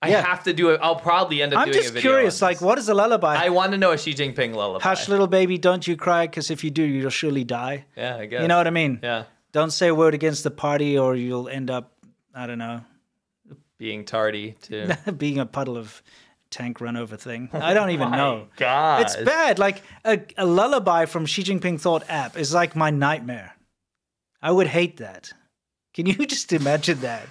I have to do it. I'll probably end up doing a video. I'm just curious, like, what is a lullaby? I want to know a Xi Jinping lullaby. Hush, little baby, don't you cry, because if you do, you'll surely die. Yeah, I guess. You know what I mean? Yeah. Don't say a word against the party or you'll end up, I don't know. Being tardy, too. Being a puddle of tank run over thing. I don't even know. God. It's bad. Like, a lullaby from Xi Jinping Thought app is like my nightmare. I would hate that. Can you just imagine that?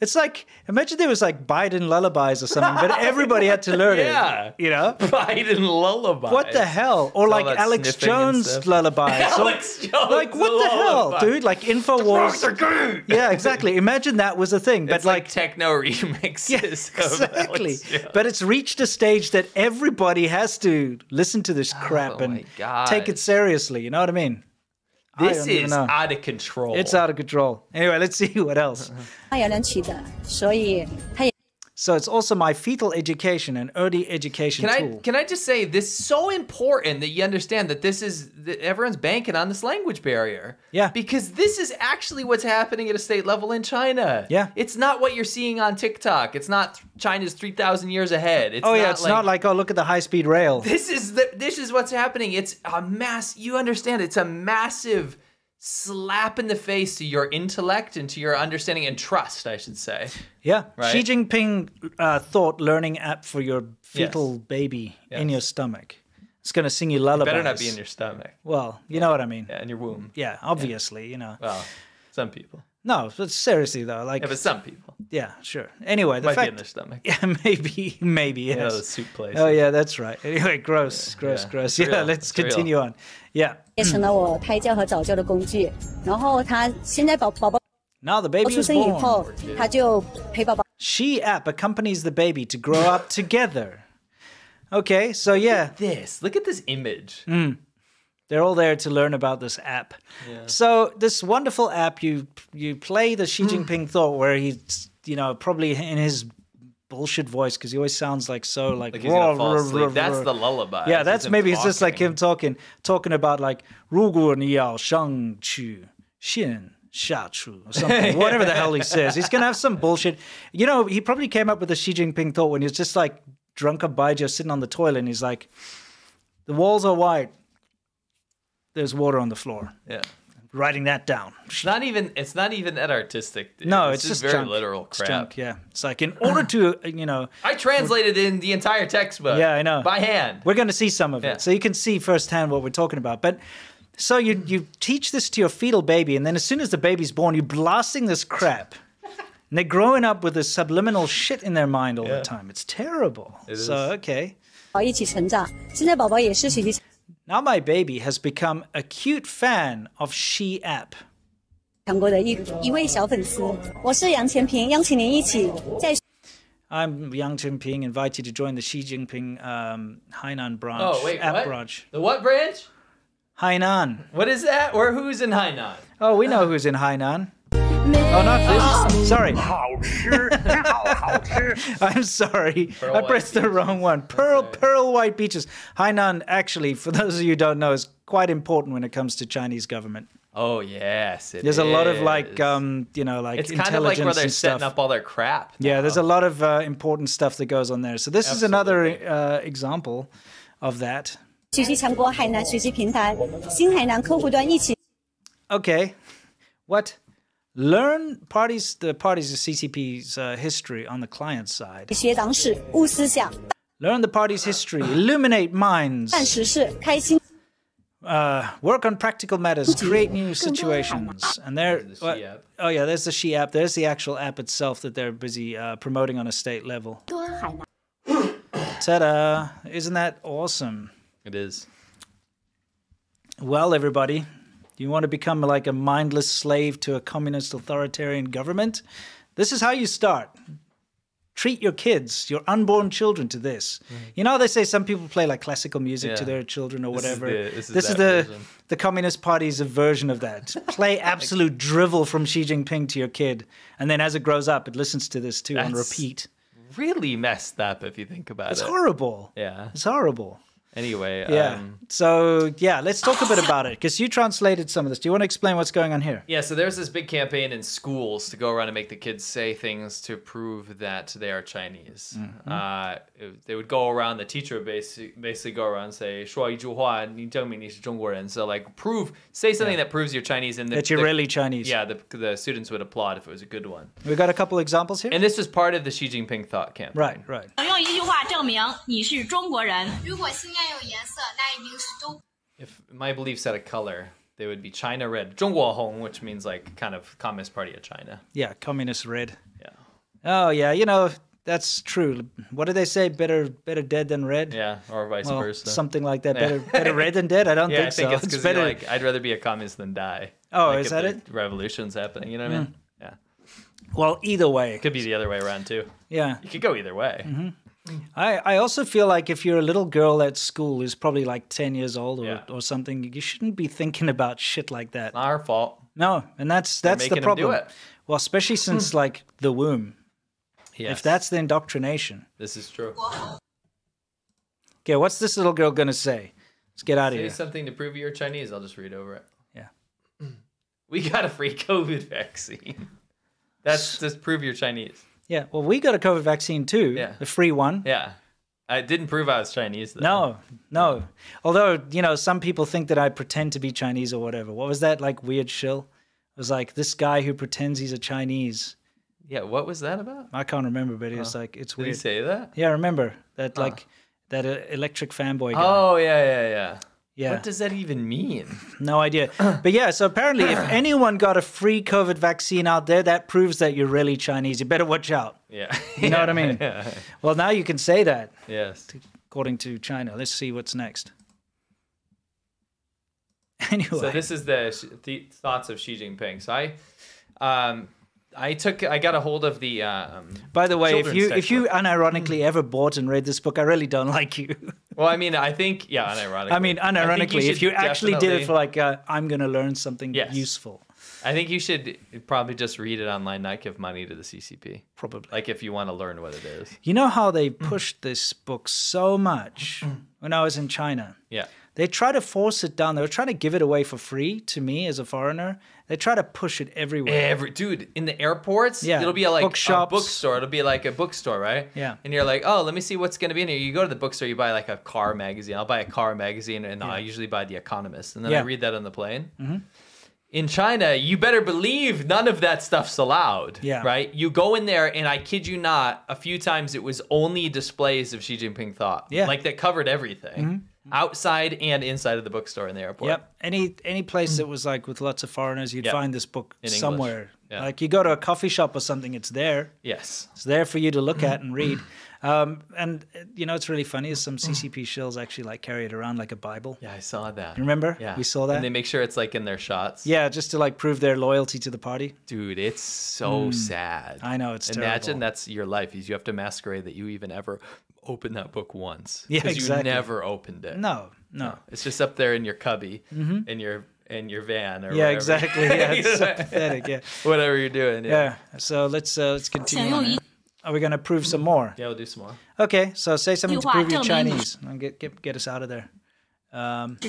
It's like, imagine there was like Biden lullabies or something, but everybody had to learn it, you know? Biden lullabies. What the hell? Or like Alex Jones lullabies. Alex Jones like, what the hell, dude? Like InfoWars. Yeah, exactly. Imagine that was a thing. But it's like techno remixes. Yeah, exactly. But it's reached a stage that everybody has to listen to this crap and take it seriously. You know what I mean? This is out of control. It's out of control. Anyway, let's see what else. So it's also my fetal education and early education tool. Can I just say, this is so important that you understand that this is, that everyone's banking on this language barrier. Yeah. Because this is actually what's happening at a state level in China. Yeah. It's not what you're seeing on TikTok. It's not China's 3,000 years ahead. It's it's like, not like, oh, look at the high-speed rail. This is what's happening. It's a mass, you understand, it's a massive slap in the face to your intellect and to your understanding and trust, I should say. Yeah. Right? Xi Jinping thought learning app for your fetal baby in your stomach. It's going to sing you lullabies. It better not be in your stomach. Well, you know what I mean. Yeah, in your womb. Yeah, obviously, you know. Well, some people. No, but seriously, though. Like, yeah, but some people. Yeah, sure. Anyway, the fact... Might be in their stomach. Yeah, maybe, yes. You know, the soup place. Oh, yeah, that's right. Anyway, gross. Yeah, let's continue on. Yeah. Now the baby is born. She app accompanies the baby to grow up together. Okay, so yeah. Look at this image. They're all there to learn about this app. So this wonderful app, you play the Xi Jinping Thought where he's, you know, probably in his bullshit voice, because he always sounds like so like he's gonna fall asleep. That's the lullaby. Yeah, that's maybe it's just like him talking about like Rugu Ni Yao Shang Chu Xin Sha Chu or something. Whatever the hell he says. He's gonna have some bullshit. You know, he probably came up with the Xi Jinping Thought when he was just like drunk up Baijiu sitting on the toilet and he's like, the walls are white. There's water on the floor. Yeah. Writing that down. It's not even that artistic, dude. No, it's just very junk. Literal crap. It's junk, yeah. It's like, in order to, you know. I translated in the entire textbook. Yeah, I know. By hand. We're going to see some of it. So you can see firsthand what we're talking about. But So you teach this to your fetal baby, and then as soon as the baby's born, you're blasting this crap. And they're growing up with this subliminal shit in their mind all the time. It's terrible. It is. So, okay. Now my baby has become a cute fan of Xi app. I'm Yang Jinping, invite you to join the Xi Jinping Hainan branch. Oh, wait, app what? Branch. The what branch? Hainan. What is that? Or who's in Hainan? Oh, we know who's in Hainan. Oh, not this. Oh, sorry. I'm sorry. Pearl I pressed the wrong one. Pearl white beaches. Hainan, actually, for those of you who don't know, is quite important when it comes to Chinese government. Oh, yes, it is. There's a lot of, like, you know, like, it's kind of like where they're setting up all their crap. Yeah, there's a lot of important stuff that goes on there. So this is another example of that. Okay. What? Learn the parties of CCP's history on the client side. Learn the party's history. Illuminate minds. Work on practical matters. Create new situations. And there, oh yeah, there's the Xi app. There's the actual app itself that they're busy promoting on a state level. Ta-da! Isn't that awesome? It is. Well, everybody. Do you want to become like a mindless slave to a communist authoritarian government? This is how you start. Treat your kids, your unborn children, to this. Mm-hmm. You know, they say some people play like classical music to their children or whatever. This is the Communist Party's version of that. Play absolute drivel from Xi Jinping to your kid. And then as it grows up, it listens to this too on repeat. Really messed up if you think about it. It's horrible. Yeah. It's horrible. Anyway, so, yeah, let's talk a bit about it, because you translated some of this. Do you want to explain what's going on here? Yeah, so there's this big campaign in schools to go around and make the kids say things to prove that they are Chinese. Mm-hmm. They would go around, the teacher basically go around and say, so, like, say something that proves you're Chinese. And that you're really Chinese. Yeah, the students would applaud if it was a good one. We've got a couple examples here. And this was part of the Xi Jinping thought campaign. Right, right. If my beliefs had a color, they would be China red. 中国红, which means like kind of Communist Party of China. Yeah, Communist red. Yeah. Oh yeah, you know, that's true. What do they say? Better dead than red? Yeah, or vice versa. Something like that. Better red than dead? I don't think so. Yeah, I think it's better. Like, I'd rather be a communist than die. Oh, like is that it? Revolution's happening, you know what I mean? Yeah. Well, either way. It could be the other way around too. Yeah. You could go either way. Mm-hmm. I also feel like if you're a little girl at school who's probably like 10 years old or something, you shouldn't be thinking about shit like that. It's not our fault. No, and that's the problem. Them do it. Well, especially since like the womb. Yes. If that's the indoctrination. This is true. Okay, what's this little girl going to say? Let's get out of here. Say something to prove you're Chinese. I'll just read over it. Yeah. We got a free COVID vaccine. That's just prove you're Chinese. Yeah, well, we got a COVID vaccine too, the free one. Yeah, it didn't prove I was Chinese, though. No, no. Although, you know, some people think that I pretend to be Chinese or whatever. What was that, like, weird shill? It was like, this guy who pretends he's a Chinese. Yeah, what was that about? I can't remember, but it was like, it's weird. Did he say that? Yeah, I remember. That, like, that electric fanboy guy. Oh, yeah. What does that even mean? No idea. But yeah, so apparently if anyone got a free COVID vaccine out there, that proves that you're really Chinese. You better watch out. Yeah. You know what I mean? Yeah. Well, now you can say that. Yes. According to China. Let's see what's next. Anyway. So this is the thoughts of Xi Jinping. So I got a hold of the by the way, if you unironically ever bought and read this book, I really don't like you. Well, I mean, I think unironically. I mean, unironically, if you actually did it for like I'm going to learn something useful. I think you should probably just read it online, not give money to the CCP. Probably. Like if you want to learn what it is. You know how they pushed this book so much when I was in China? Yeah. They try to force it down. They were trying to give it away for free to me as a foreigner. They try to push it everywhere. Dude, in the airports, it'll be like a bookstore. It'll be like a bookstore, right? Yeah. And you're like, oh, let me see what's going to be in here. You go to the bookstore, you buy like a car magazine. I'll buy a car magazine, and I usually buy The Economist. And then I read that on the plane. Mm-hmm. In China, you better believe none of that stuff's allowed, right? You go in there, and I kid you not, a few times it was only displays of Xi Jinping thought. Yeah. Like that covered everything. Mm-hmm. outside and inside of the bookstore in the airport. Yep. Any place that was like with lots of foreigners, you'd find this book in somewhere. Yeah. Like you go to a coffee shop or something, it's there. Yes. It's there for you to look at and read. And you know, it's really funny is some CCP shills actually like carry it around like a Bible. Yeah, I saw that. You remember? Yeah. We saw that. And they make sure it's like in their shots. Yeah, just to like prove their loyalty to the party. Dude, it's so sad. I know, it's terrible. Imagine that's your life, is you have to masquerade that you even ever opened that book once. Yeah, exactly. Because you never opened it. No, no, no. It's just up there in your cubby, in your van or whatever. Yeah, exactly. Yeah, it's so pathetic. Yeah. Whatever you're doing. Yeah. So let's continue on. Are we going to prove some more? Yeah, we'll do some more. Okay, so say something to prove your Chinese. And get us out of there. I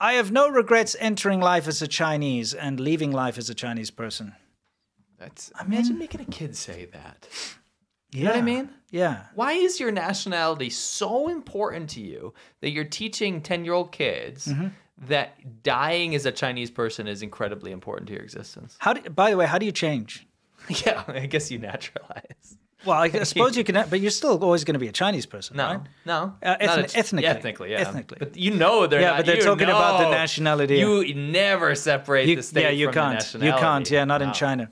have no regrets entering life as a Chinese and leaving life as a Chinese person. That's, I mean, imagine making a kid say that. Yeah. You know what I mean? Yeah. Why is your nationality so important to you that you're teaching 10-year-old kids that dying as a Chinese person is incredibly important to your existence? By the way, how do you change? Yeah, I guess you naturalize. Well, I suppose you can, but you're still always going to be a Chinese person, right? No, ethnically. Ethnically, yeah. Ethnically. But you know they're not. Yeah, but they're talking about the nationality. You never separate the state from the nationality. You can't, yeah, not in China.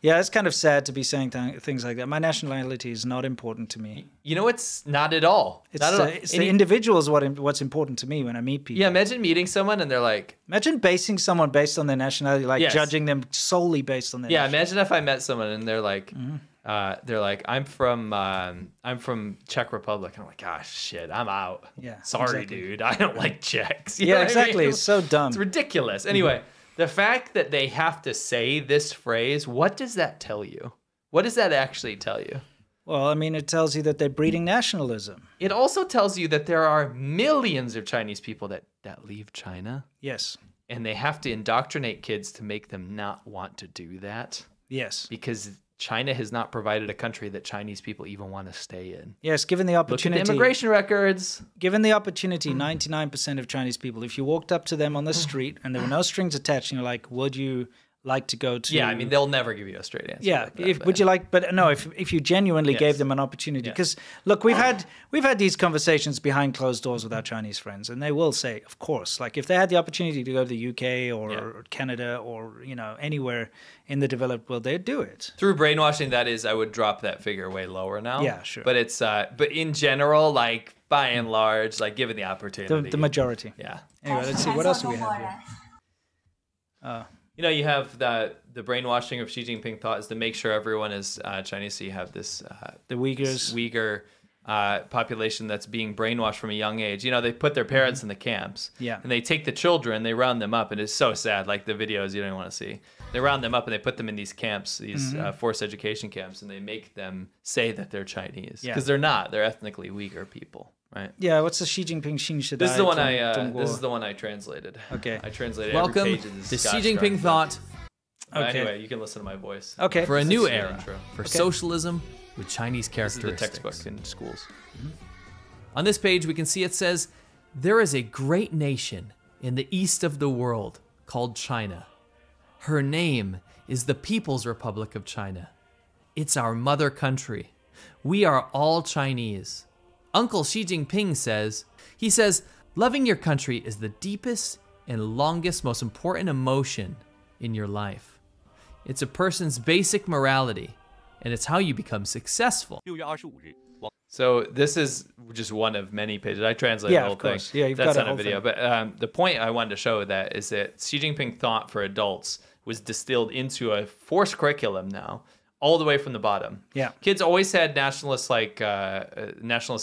Yeah, it's kind of sad to be saying things like that. My nationality is not important to me. You know, it's not at all. It's not at all. It's the individual is what's important to me when I meet people. Yeah, imagine meeting someone and they're like... Imagine basing someone based on their nationality, like judging them solely based on their nationality. Yeah, imagine if I met someone and they're like, I'm from Czech Republic. And I'm like, gosh, shit, I'm out. Yeah, sorry, dude, I don't like Czechs. You know exactly. I mean? It's so dumb. It's ridiculous. Anyway... The fact that they have to say this phrase, what does that tell you? What does that actually tell you? Well, I mean, it tells you that they're breeding nationalism. It also tells you that there are millions of Chinese people that leave China. Yes. And they have to indoctrinate kids to make them not want to do that. Yes. Because China has not provided a country that Chinese people even want to stay in. Yes, given the opportunity. Look at the immigration records. Given the opportunity, 99% of Chinese people, if you walked up to them on the street and there were no strings attached and you're like, would you like to go to... Yeah, I mean, they'll never give you a straight answer. Yeah, like that, would you like... But no, if you genuinely gave them an opportunity. Because, look, we've had these conversations behind closed doors with our Chinese friends, and they will say, of course, like if they had the opportunity to go to the UK or Canada or, you know, anywhere in the developed world, they'd do it. Through brainwashing, that is, I would drop that figure way lower now. Yeah, sure. But it's... but in general, like, by and large, like, given the opportunity... The majority. Yeah. Anyway, let's see. What else do we have here? You know, you have the brainwashing of Xi Jinping thought is to make sure everyone is Chinese. So you have this Uyghur population that's being brainwashed from a young age. You know, they put their parents in the camps. Yeah. And they take the children, they round them up. And it's so sad, like the videos you don't even want to see. They round them up and they put them in these camps, these forced education camps, and they make them say that they're Chinese. Because they're not. They're ethnically Uyghur people. Right. Yeah, what's the Xi Jinping Xin Shidai? This is the one I translated. Okay. I translated every page of this. Welcome to Xi Jinping Thought. Okay. Anyway, you can listen to my voice. Okay. For a new era, for socialism with Chinese characteristics. This is the textbook in schools. On this page, we can see it says, there is a great nation in the east of the world called China. Her name is the People's Republic of China. It's our mother country. We are all Chinese. Uncle Xi Jinping says, loving your country is the deepest and longest, most important emotion in your life. It's a person's basic morality, and it's how you become successful. So this is just one of many pages. I translated the whole thing. Yeah, you've got a whole video. But the point I wanted to show that is that Xi Jinping thought for adults was distilled into a forced curriculum now. All the way from the bottom. Yeah. Kids always had nationalist nationalist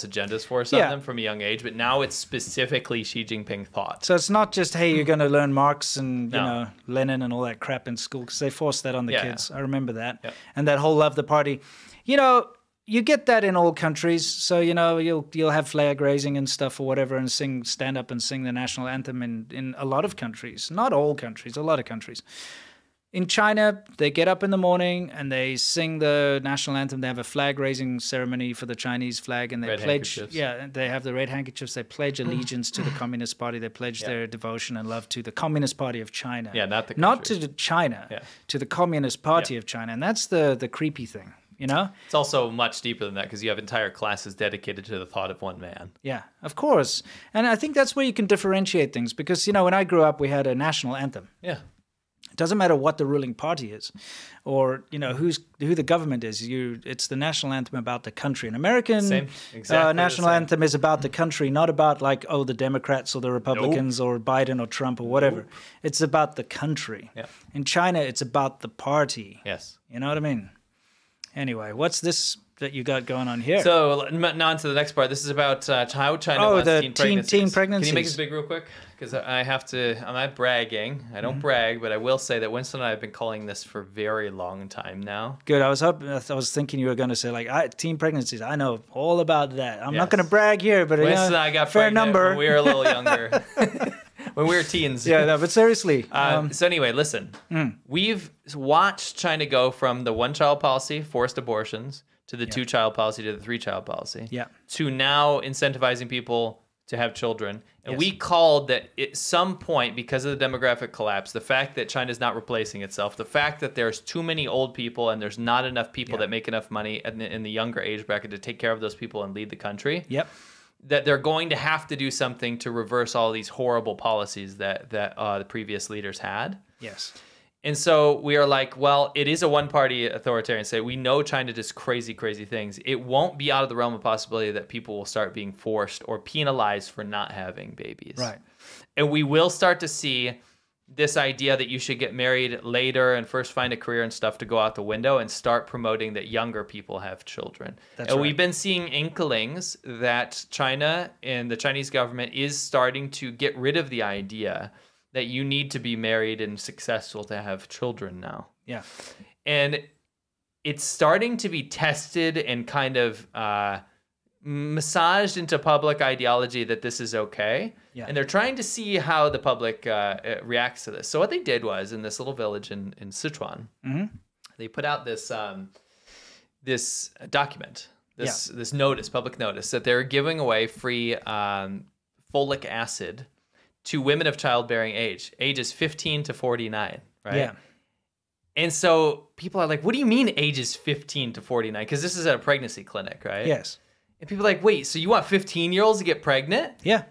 agendas forced on them from a young age, but now it's specifically Xi Jinping thought. So it's not just, hey, you're going to learn Marx and you know Lenin and all that crap in school, because they forced that on the kids. I remember that. Yeah. And that whole love the party. You know, you get that in all countries. So, you know, you'll have flag raising and stuff or whatever and stand up and sing the national anthem in a lot of countries. Not all countries, a lot of countries. In China, they get up in the morning and they sing the national anthem. They have a flag-raising ceremony for the Chinese flag, and they pledge. Yeah, they have the red handkerchiefs. They pledge allegiance to the Communist Party. They pledge their devotion and love to the Communist Party of China. Yeah, not to China, to the Communist Party of China. And that's the creepy thing. you know? It's also much deeper than that because you have entire classes dedicated to the thought of one man. Yeah, of course. And I think that's where you can differentiate things because, you know, when I grew up, we had a national anthem. Yeah. It doesn't matter what the ruling party is or, you know, who the government is. It's the national anthem about the country. An American national anthem is about the country, not about like, oh, the Democrats or the Republicans or Biden or Trump or whatever. It's about the country. Yeah. In China, it's about the party. Yes. You know what I mean? Anyway, what's this that you got going on here? So, on to the next part. This is about how China wants teen pregnancies. Can you make this big real quick? Because I have to, I'm not bragging. I don't brag, but I will say that Winston and I have been calling this for a very long time now. Good. I was thinking you were going to say, like, teen pregnancies. I know all about that. I'm not going to brag here, but Winston and I got pregnant when we were a little younger. When we were teens. Yeah, no, but seriously. So anyway, listen. We've watched China go from the one-child policy, forced abortions, to the two-child policy, to the three-child policy, to now incentivizing people to have children. And we called that at some point, because of the demographic collapse, the fact that China's not replacing itself, the fact that there's too many old people and there's not enough people that make enough money in the younger age bracket to take care of those people and lead the country. Yep. That they're going to have to do something to reverse all these horrible policies that the previous leaders had. Yes. And so we are like, well, it is a one-party authoritarian state. We know China does crazy, crazy things. It won't be out of the realm of possibility that people will start being forced or penalized for not having babies. Right. And we will start to see this idea that you should get married later and first find a career and stuff to go out the window and start promoting that younger people have children. That's right. We've been seeing inklings that China and the Chinese government is starting to get rid of the idea that you need to be married and successful to have children now. Yeah. And it's starting to be tested and kind of massaged into public ideology that this is okay. Yeah. And they're trying to see how the public reacts to this. So what they did was, in this little village in Sichuan, they put out this this document, this notice, public notice, that they're giving away free folic acid to women of childbearing age, ages 15 to 49, right? Yeah. And so people are like, what do you mean ages 15 to 49? Because this is at a pregnancy clinic, right? Yes. And people are like, wait, so you want 15-year-olds to get pregnant? Yeah.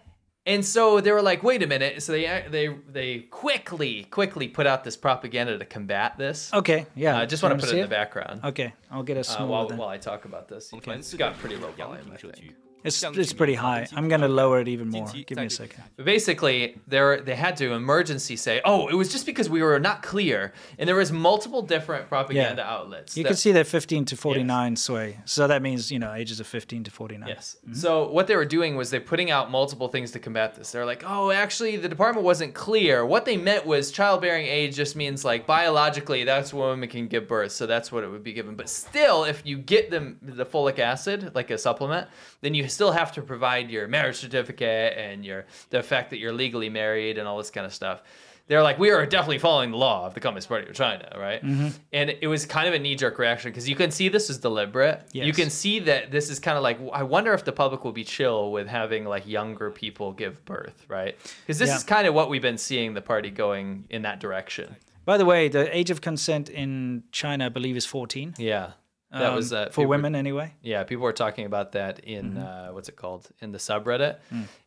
And so they were like, wait a minute. So they quickly put out this propaganda to combat this. Okay, yeah. I just want to put it in the background. Okay, I'll get a small while I talk about this. Okay. It's got pretty low volume, I think. It's pretty high. I'm going to lower it even more. Give me a second. But basically, they had to emergency say, oh, it was just because we were not clear. And there was multiple different propaganda outlets. You can see that 15 to 49 sway. So that means, you know, ages of 15 to 49. Yes. So what they were doing was they're putting out multiple things to combat this. They're like, oh, actually, the department wasn't clear. What they meant was childbearing age just means like biologically, that's when women can give birth. So that's what it would be given. But still, if you get them the folic acid, like a supplement, then you still have to provide your marriage certificate and the fact that you're legally married and all this kind of stuff. They're like, we are definitely following the law of the Communist Party of China, right? And it was kind of a knee-jerk reaction because you can see this is deliberate. Yes. You can see that this is kind of like, I wonder if the public will be chill with having like younger people give birth, right? Because this is kind of what we've been seeing the party going in that direction. By the way, the age of consent in China, I believe, is 14. Yeah. That was for women anyway. Yeah, people were talking about that in what's it called, in the subreddit,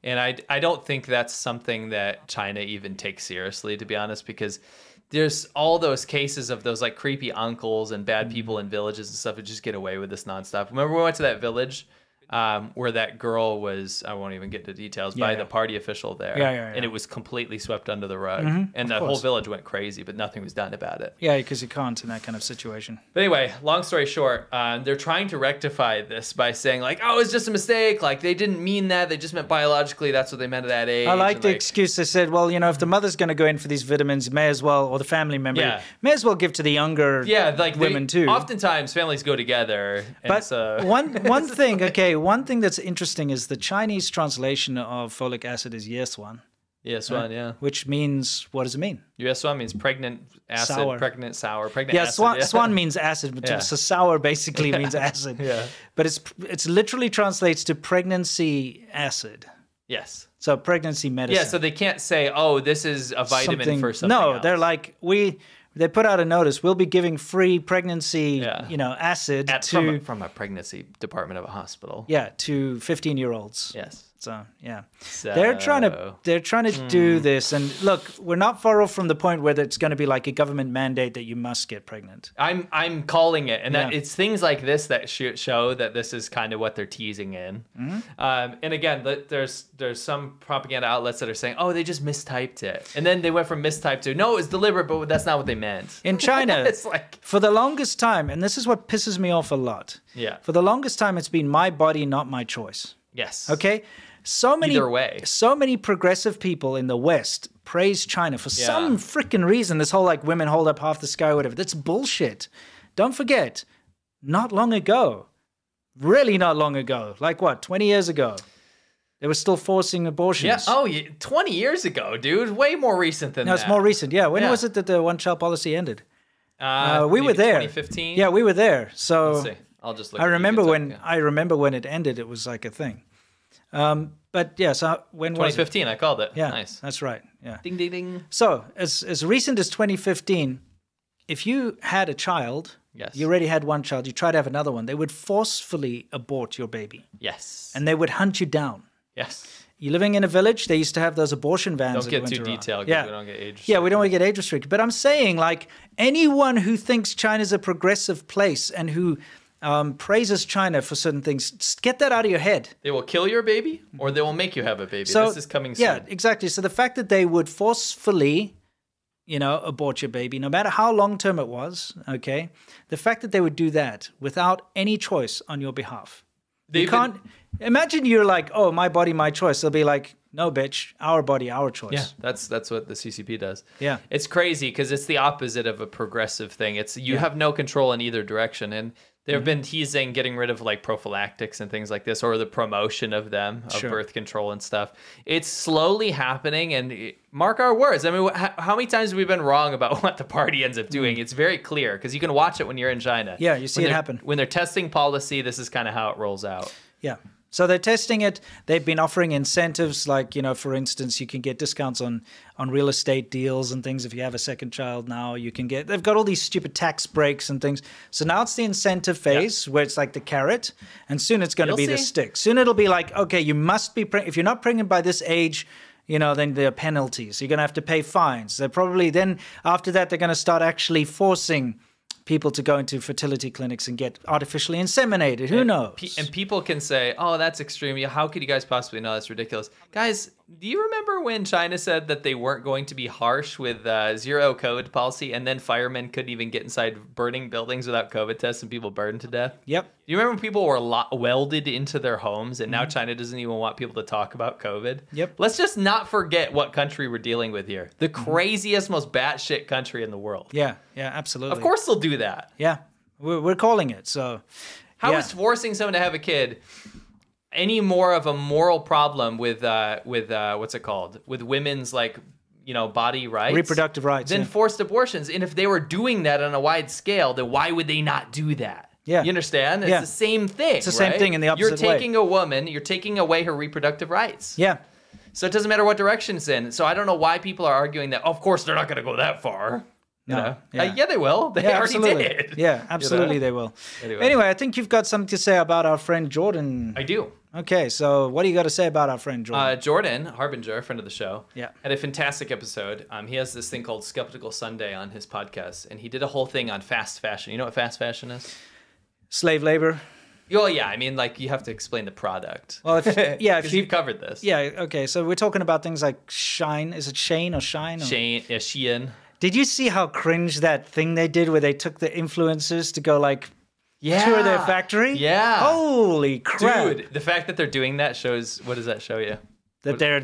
and I don't think that's something that China even takes seriously, to be honest, because there's all those cases of those like creepy uncles and bad people in villages and stuff who just get away with this nonstop. Remember we went to that village where that girl was, I won't even get into details, by the party official there. And it was completely swept under the rug. And the whole village went crazy, but nothing was done about it. Yeah, because you can't in that kind of situation. But anyway, long story short, they're trying to rectify this by saying like, oh, it's just a mistake. Like they didn't mean that. They just meant biologically. That's what they meant at that age. I like the excuse they said, well, you know, if the mother's going to go in for these vitamins, may as well, or the family member, may as well give to the younger women too. Oftentimes families go together. But one thing, okay, one thing that's interesting is the Chinese translation of folic acid is yesuan. Yesuan, yeah. Which means, what does it mean? Yesuan means pregnant acid, sour. Pregnant sour, pregnant acid. Swan, yeah, swan means acid, but so sour basically means acid. But it's literally translates to pregnancy acid. Yes. So pregnancy medicine. Yeah, so they can't say, oh, this is a vitamin for something else. No, they're like, They put out a notice. We'll be giving free pregnancy, you know, acid from a pregnancy department of a hospital. Yeah, to 15-year-olds. Yes. So yeah, they're trying to do this. And look, we're not far off from the point where it's going to be like a government mandate that you must get pregnant. I'm calling it, and that it's things like this that show that this is kind of what they're teasing in. And again, there's some propaganda outlets that are saying, oh, they just mistyped it, and then they went from mistype to no, it was deliberate, but that's not what they meant. In China, it's like for the longest time, and this is what pisses me off a lot. Yeah, for the longest time, it's been my body, not my choice. Yes. Okay. So many progressive people in the West praise China for some freaking reason. This whole like women hold up half the sky or whatever. That's bullshit. Don't forget, not long ago, really not long ago, like what, 20 years ago, they were still forcing abortions. Yeah. Oh, 20 years ago, dude. Way more recent than that. No, it's more recent. Yeah. When was it that the one-child policy ended? We were there. 2015? Yeah, we were there. So let's see. I'll just look. I remember when it ended, it was like a thing. But yeah, so when 2015, I called it. Yeah, nice. That's right. Yeah. Ding, ding, ding. So as recent as 2015, if you had a child, you already had one child, you try to have another one, they would forcefully abort your baby. Yes. And they would hunt you down. Yes. You're living in a village, they used to have those abortion vans. Don't get too detailed because we don't get age restricted. Yeah, we don't want to get age restricted. But I'm saying, like, anyone who thinks China's a progressive place and who praises China for certain things, just get that out of your head. They will kill your baby or they will make you have a baby. So, this is coming soon. Yeah, exactly. So the fact that they would forcefully, you know, abort your baby, no matter how long-term it was, okay, the fact that they would do that without any choice on your behalf. You can't imagine you're like, oh, my body, my choice. They'll be like, no, bitch, our body, our choice. Yeah, that's what the CCP does. Yeah. It's crazy because it's the opposite of a progressive thing. It's you have no control in either direction. And they've been teasing getting rid of like prophylactics and things like this, or the promotion of them, of birth control and stuff. It's slowly happening, and mark our words. I mean, how many times have we been wrong about what the party ends up doing? It's very clear because you can watch it when you're in China. Yeah, you see it happen. When they're testing policy, this is kind of how it rolls out. Yeah. So they're testing it. They've been offering incentives like, you know, for instance, you can get discounts on real estate deals and things. If you have a second child now, you can get, they've got all these stupid tax breaks and things. So now it's the incentive phase where it's like the carrot, and soon it's going to be the stick. Soon it'll be like, okay, you must be pregnant. If you're not pregnant by this age, you know, then there are penalties. You're going to have to pay fines. They're probably then after that, they're going to start actually forcing people to go into fertility clinics and get artificially inseminated. Who knows? And people can say, oh, that's extreme. How could you guys possibly know? That's ridiculous. Guys, do you remember when China said that they weren't going to be harsh with zero COVID policy, and then firemen couldn't even get inside burning buildings without COVID tests and people burned to death? Yep. Do you remember when people were welded into their homes, and now China doesn't even want people to talk about COVID? Yep. Let's just not forget what country we're dealing with here. The craziest, most batshit country in the world. Yeah, yeah, absolutely. Of course they'll do that. Yeah, we're calling it, so. How is forcing someone to have a kid any more of a moral problem with what's it called, with women's, like, you know, body rights, reproductive rights, than forced abortions? And if they were doing that on a wide scale, then why would they not do that? Yeah, you understand? It's the same thing. It's the same thing in the opposite way. You're taking a woman, you're taking away her reproductive rights. Yeah. So it doesn't matter what direction it's in. So I don't know why people are arguing that. Oh, of course, they're not going to go that far. No. You know? Yeah, they will. They already did. Yeah, absolutely, you know? They will. Anyway, I think you've got something to say about our friend Jordan. I do. Okay, so what do you got to say about our friend Jordan? Jordan Harbinger, friend of the show, had a fantastic episode. He has this thing called Skeptical Sunday on his podcast, and he did a whole thing on fast fashion. You know what fast fashion is? Slave labor. Oh, yeah. I mean, like, you have to explain the product. Well, if you've covered this. Yeah, okay. So we're talking about things like Shein. Is it Shein or Shine? Or? Shein, yeah, Shein. Did you see how cringe that thing they did where they took the influencers to go, like, tour their factory? Yeah. Holy crap. Dude, the fact that they're doing that shows, what does that show you? That they're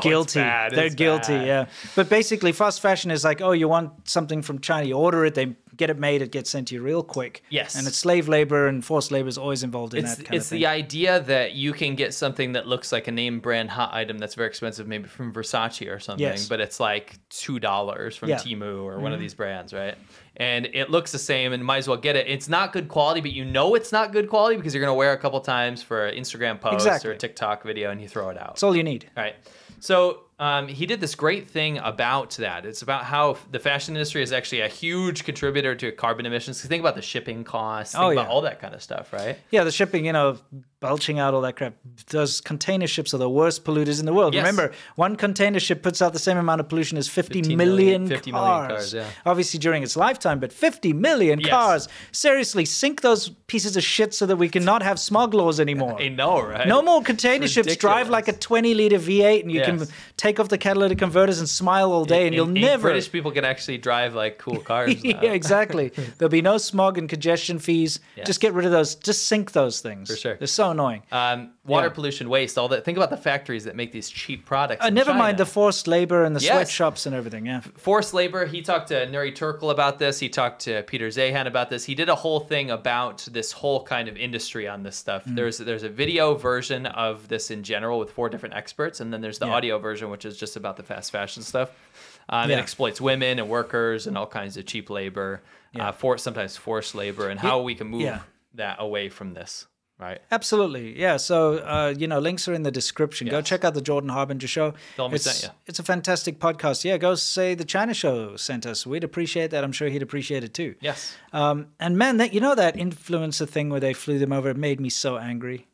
guilty. They're guilty, yeah. But basically, fast fashion is like, oh, you want something from China, you order it, they get it made, it gets sent to you real quick. Yes. And it's slave labor, and forced labor is always involved in that kind of thing. It's the idea that you can get something that looks like a name brand hot item that's very expensive, maybe from Versace or something, but it's like $2 from Temu or one of these brands, right? And it looks the same and might as well get it. It's not good quality, but you know it's not good quality because you're going to wear a couple times for an Instagram post or a TikTok video and you throw it out. That's all you need. All right. So He did this great thing about that. It's about how the fashion industry is actually a huge contributor to carbon emissions. Think about the shipping costs, think about all that kind of stuff, right? Yeah, the shipping, you know, belching out all that crap. Those container ships are the worst polluters in the world. Yes. Remember, one container ship puts out the same amount of pollution as 50 million cars. Yeah. Obviously during its lifetime, but 50 million cars. Seriously, sink those pieces of shit so that we cannot have smog laws anymore. I know, right? No more container ships. Drive like a 20-liter V8 and you can take off the catalytic converters and smile all day and you'll never... British people can actually drive like cool cars now. Yeah, exactly. There'll be no smog and congestion fees. Yes. Just get rid of those. Just sink those things. For sure. They're so annoying. Water pollution, waste, all that. Think about the factories that make these cheap products. Never mind the forced labor and the sweatshops and everything. Yeah, forced labor. He talked to Nuri Turkle about this. He talked to Peter Zehan about this. He did a whole thing about this whole kind of industry on this stuff. Mm. There's a video version of this in general with 4 different experts, and then there's the audio version, which is just about the fast fashion stuff. It exploits women and workers and all kinds of cheap labor, sometimes forced labor, and how we can move that away from this. Right. Absolutely. Yeah. So, you know, links are in the description. Yes. Go check out the Jordan Harbinger show. It's a fantastic podcast. Yeah. Go say the China show sent us. We'd appreciate that. I'm sure he'd appreciate it too. Yes. And man, that, you know, that influencer thing where they flew them over, it made me so angry.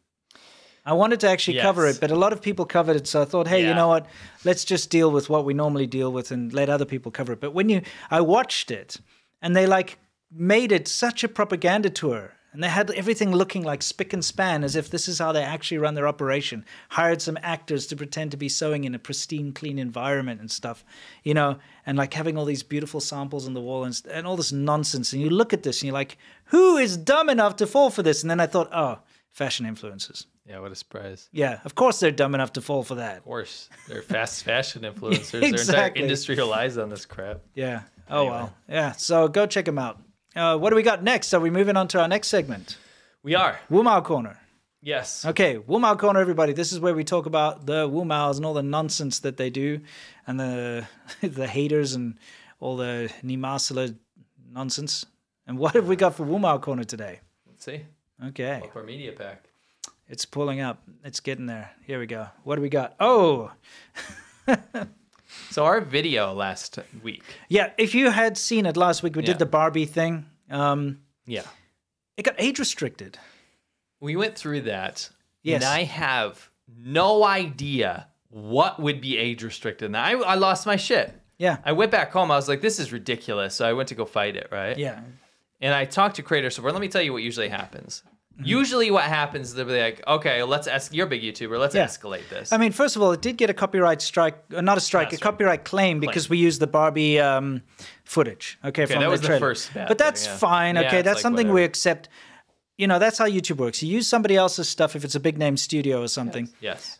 I wanted to actually cover it, but a lot of people covered it. So I thought, hey, you know what? Let's just deal with what we normally deal with and let other people cover it. But when I watched it and they like made it such a propaganda tour. And they had everything looking like spick and span, as if this is how they actually run their operation. Hired some actors to pretend to be sewing in a pristine, clean environment and stuff, you know, and like having all these beautiful samples on the wall and all this nonsense. And you look at this and you're like, who is dumb enough to fall for this? And then I thought, oh, fashion influencers. Yeah, what a surprise. Yeah, of course they're dumb enough to fall for that. Of course. They're fast fashion influencers. Exactly. Their entire industry relies on this crap. Yeah. Oh, anyway. Well. Yeah, so go check them out. What do we got next? Are we moving on to our next segment? We are. Wu Mao Corner. Yes. Okay, Wu Mao Corner, everybody. This is where we talk about the Wu Maos and all the nonsense that they do and the haters and all the Nimasala nonsense. And what have we got for Wu Mao Corner today? Let's see. Okay. Up our media pack. It's pulling up. It's getting there. Here we go. What do we got? Oh! So our video last week. Yeah, if you had seen it last week, we did the Barbie thing. It got age restricted. We went through that. Yes. And I have no idea what would be age restricted. And I lost my shit. Yeah. I went back home. I was like, this is ridiculous. So I went to go fight it, right? Yeah. And I talked to creator support. Let me tell you what usually happens. Mm-hmm. Usually what happens is they'll be like, okay, let's ask, you're a big YouTuber, let's escalate this. I mean, first of all, it did get a copyright strike, copyright claim because we used the Barbie footage. Okay, from that was the first bad thing. But that's fine, okay, that's like something whatever. We accept. You know, that's how YouTube works. You use somebody else's stuff if it's a big name studio or something. Yes.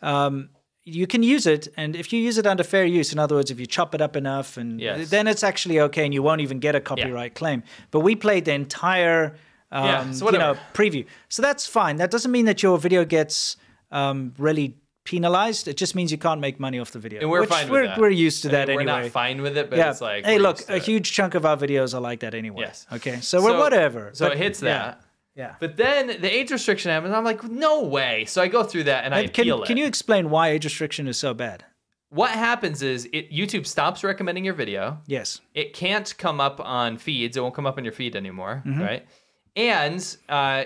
You can use it, and if you use it under fair use, in other words, if you chop it up enough, and then it's actually okay, and you won't even get a copyright claim. But we played the entire... so whatever. You know, preview. So that's fine. That doesn't mean that your video gets really penalized. It just means you can't make money off the video. And we're fine with that. We're used to that anyway. We're not fine with it, but it's like... Hey, look, a huge chunk of our videos are like that anyway. Yes. Okay, so we're whatever. So it hits that. Yeah. But then the age restriction happens, and I'm like, no way. So I go through that, and I appeal it. Can you explain why age restriction is so bad? What happens is YouTube stops recommending your video. Yes. It can't come up on feeds. It won't come up on your feed anymore, right? And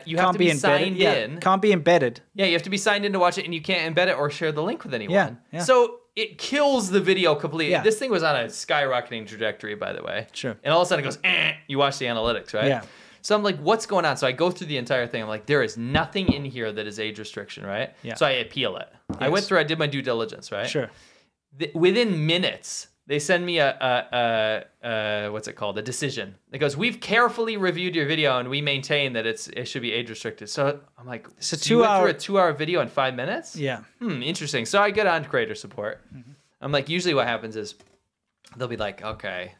you have to be signed in. Can't be embedded. Yeah, you have to be signed in to watch it, and you can't embed it or share the link with anyone. Yeah. So it kills the video completely. Yeah. This thing was on a skyrocketing trajectory, by the way. Sure. And all of a sudden it goes, eh, you watch the analytics, right? Yeah. So I'm like, what's going on? So I go through the entire thing. I'm like, there is nothing in here that is age restriction, right? Yeah. So I appeal it. Yes. I went through, I did my due diligence, right? Sure. Within minutes... They send me a decision. It goes, we've carefully reviewed your video and we maintain that it should be age restricted. So I'm like, so you went through a 2-hour video in 5 minutes? Yeah. Interesting. So I get on to creator support. Mm-hmm. I'm like, usually what happens is they'll be like, okay,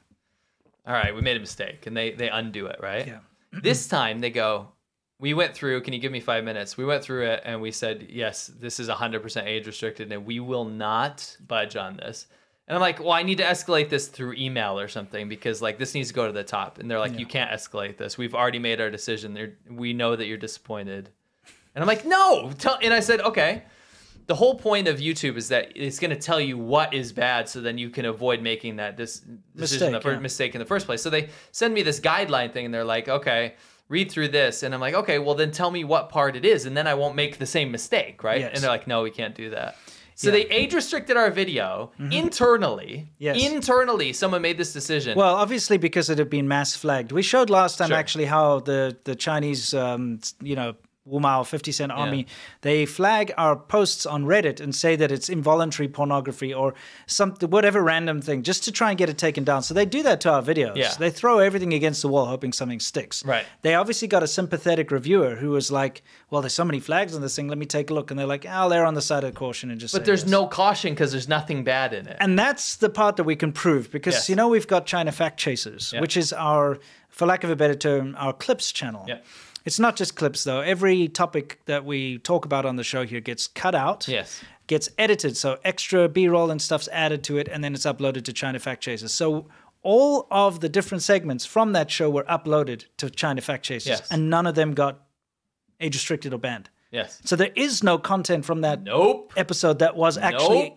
all right, we made a mistake. And they undo it, right? Yeah. This time they go, we went through, can you give me 5 minutes? We went through it and we said, yes, this is 100% age restricted and we will not budge on this. And I'm like, well, I need to escalate this through email or something because like this needs to go to the top. And they're like, you can't escalate this. We've already made our decision. We know that you're disappointed. And I'm like, no. And I said, okay. the whole point of YouTube is that it's going to tell you what is bad, so then you can avoid making that mistake in the first place. So they send me this guideline thing, and they're like, okay, read through this. And I'm like, okay, well then tell me what part it is, and then I won't make the same mistake, right? Yes. And they're like, no, we can't do that. So they age restricted our video internally. Yes. Internally, someone made this decision. Well, obviously because it had been mass flagged. We showed last time actually how the Chinese, you know, Wumao 50-cent army, they flag our posts on Reddit and say that it's involuntary pornography or something, whatever random thing, just to try and get it taken down. So they do that to our videos. Yeah. They throw everything against the wall hoping something sticks. Right. They obviously got a sympathetic reviewer who was like, well, there's so many flags on this thing, let me take a look. And they're like, oh, they're on the side of caution and just say there's no caution because there's nothing bad in it. And that's the part that we can prove because, you know, we've got China Fact Chasers, which is our, for lack of a better term, our clips channel. Yeah. It's not just clips, though. Every topic that we talk about on the show here gets cut out, gets edited. So extra B-roll and stuff's added to it, and then it's uploaded to China Fact Chasers. So all of the different segments from that show were uploaded to China Fact Chasers, and none of them got age-restricted or banned. Yes. So there is no content from that episode that was actually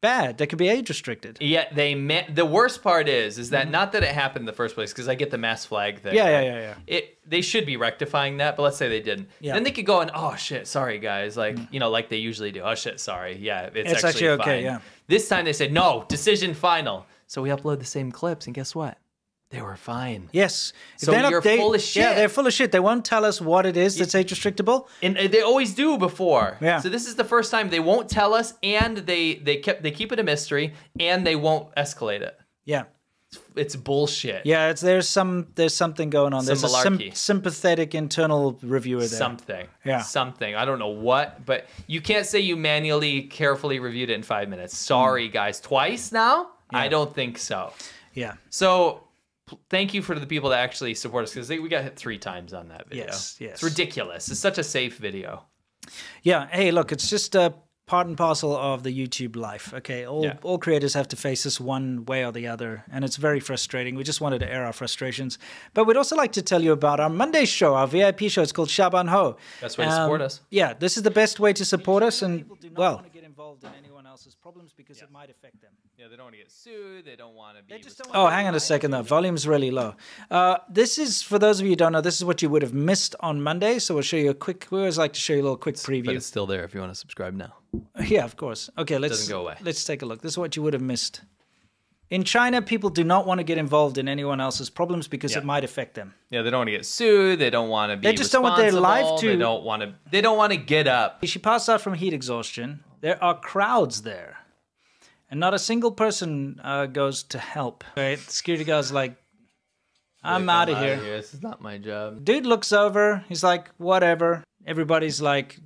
bad. That could be age-restricted. Yeah, the worst part is that not that it happened in the first place, because I get the mass flag thing. They should be rectifying that, but let's say they didn't. Yeah. Then they could go and, oh, shit, sorry, guys. Like, you know, like they usually do. Oh, shit, sorry. Yeah, it's actually fine. Okay, yeah. This time they said, no, decision final. So we upload the same clips, and guess what? They were fine. Yes. So they're full of shit. Yeah, they're full of shit. They won't tell us what it is that's age-restrictable. And they always do before. Yeah. So this is the first time they won't tell us, and they keep it a mystery, and they won't escalate it. Yeah. It's bullshit. Yeah, there's something going on. There's a sympathetic internal reviewer there. Something. Yeah. Something. I don't know what, but you can't say you manually, carefully reviewed it in 5 minutes. Sorry, guys. Twice now? Yeah. I don't think so. Yeah. So thank you for the people that actually support us, because we got hit 3 times on that video. Yes, yes. It's ridiculous. It's such a safe video. Yeah. Hey, look, it's just part and parcel of the YouTube life. Okay, all creators have to face this one way or the other, and it's very frustrating. We just wanted to air our frustrations. But we'd also like to tell you about our Monday show, our VIP show. It's called Shaban Ho. Best way to support us. Yeah, this is the best way to support us, and, well, involved in anyone else's problems because it might affect them. Yeah, they don't want to get sued. They don't want to be... Oh, hang on a second, though. Volume's really low. This is, for those of you who don't know, this is what you would have missed on Monday. So we'll show you a quick... We always like to show you a little quick preview. But it's still there if you want to subscribe now. Yeah, of course. Okay, doesn't go away. Let's take a look. This is what you would have missed. In China, people do not want to get involved in anyone else's problems because it might affect them. Yeah, they don't want to get sued. They don't want to be responsible. They just don't want their life to... They don't want to get up. She passed out from heat exhaustion. There are crowds there. And not a single person goes to help. Right? The security guard's like, I'm out of here. This is not my job. Dude looks over. He's like, whatever. Everybody's like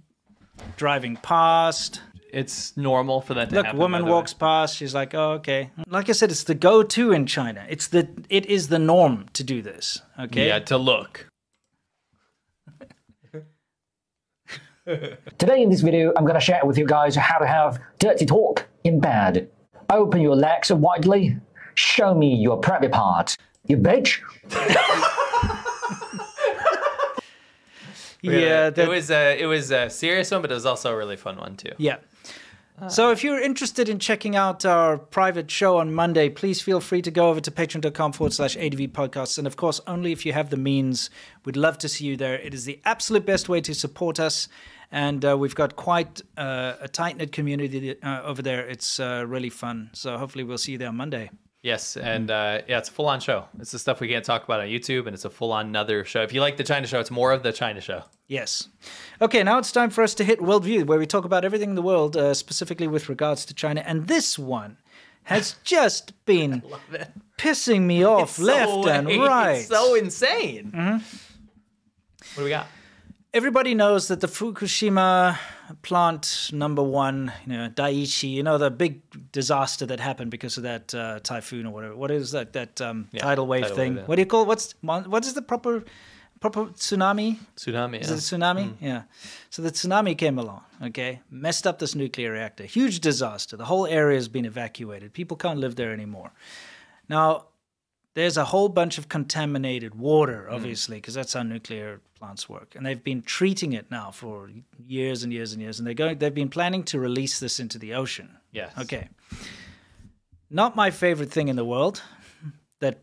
driving past. It's normal for that to happen. Look, woman walks past. She's like, oh, okay. Like I said, it's the go-to in China. It is the norm to do this, okay? Yeah, to look. Today in this video, I'm going to share with you guys how to have dirty talk in bed. Open your legs widely. Show me your private part. You bitch. Yeah, it was a serious one, but it was also a really fun one too. Yeah. So if you're interested in checking out our private show on Monday, please feel free to go over to patreon.com/ADV podcasts. And of course, only if you have the means. We'd love to see you there. It is the absolute best way to support us. And we've got quite a tight-knit community over there. It's really fun. So hopefully we'll see you there on Monday. Yes, and yeah, it's a full-on show. It's the stuff we can't talk about on YouTube, and it's a full-on another show. If you like the China show, it's more of the China show. Yes. Okay, now it's time for us to hit Worldview, where we talk about everything in the world, specifically with regards to China. And this one has just been pissing me off left and right. It's so insane. Mm-hmm. What do we got? Everybody knows that the Fukushima plant #1, you know, Daiichi, you know, the big disaster that happened because of that typhoon or whatever. What is that? That tidal wave thing. What do you call it? What is the proper tsunami? Tsunami. Is it a tsunami? Yeah. So the tsunami came along. Okay, messed up this nuclear reactor. Huge disaster. The whole area has been evacuated. People can't live there anymore. Now, There's a whole bunch of contaminated water, obviously, because that's how nuclear plants work. And they've been treating it now for years and years and years. And they've been planning to release this into the ocean. Yes. Okay. Not my favorite thing in the world, that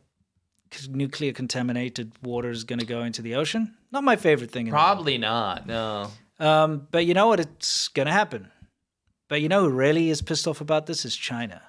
nuclear contaminated water is going to go into the ocean. Not my favorite thing in Probably the world. Not, no. But you know what? It's going to happen. But you know who really is pissed off about this is China.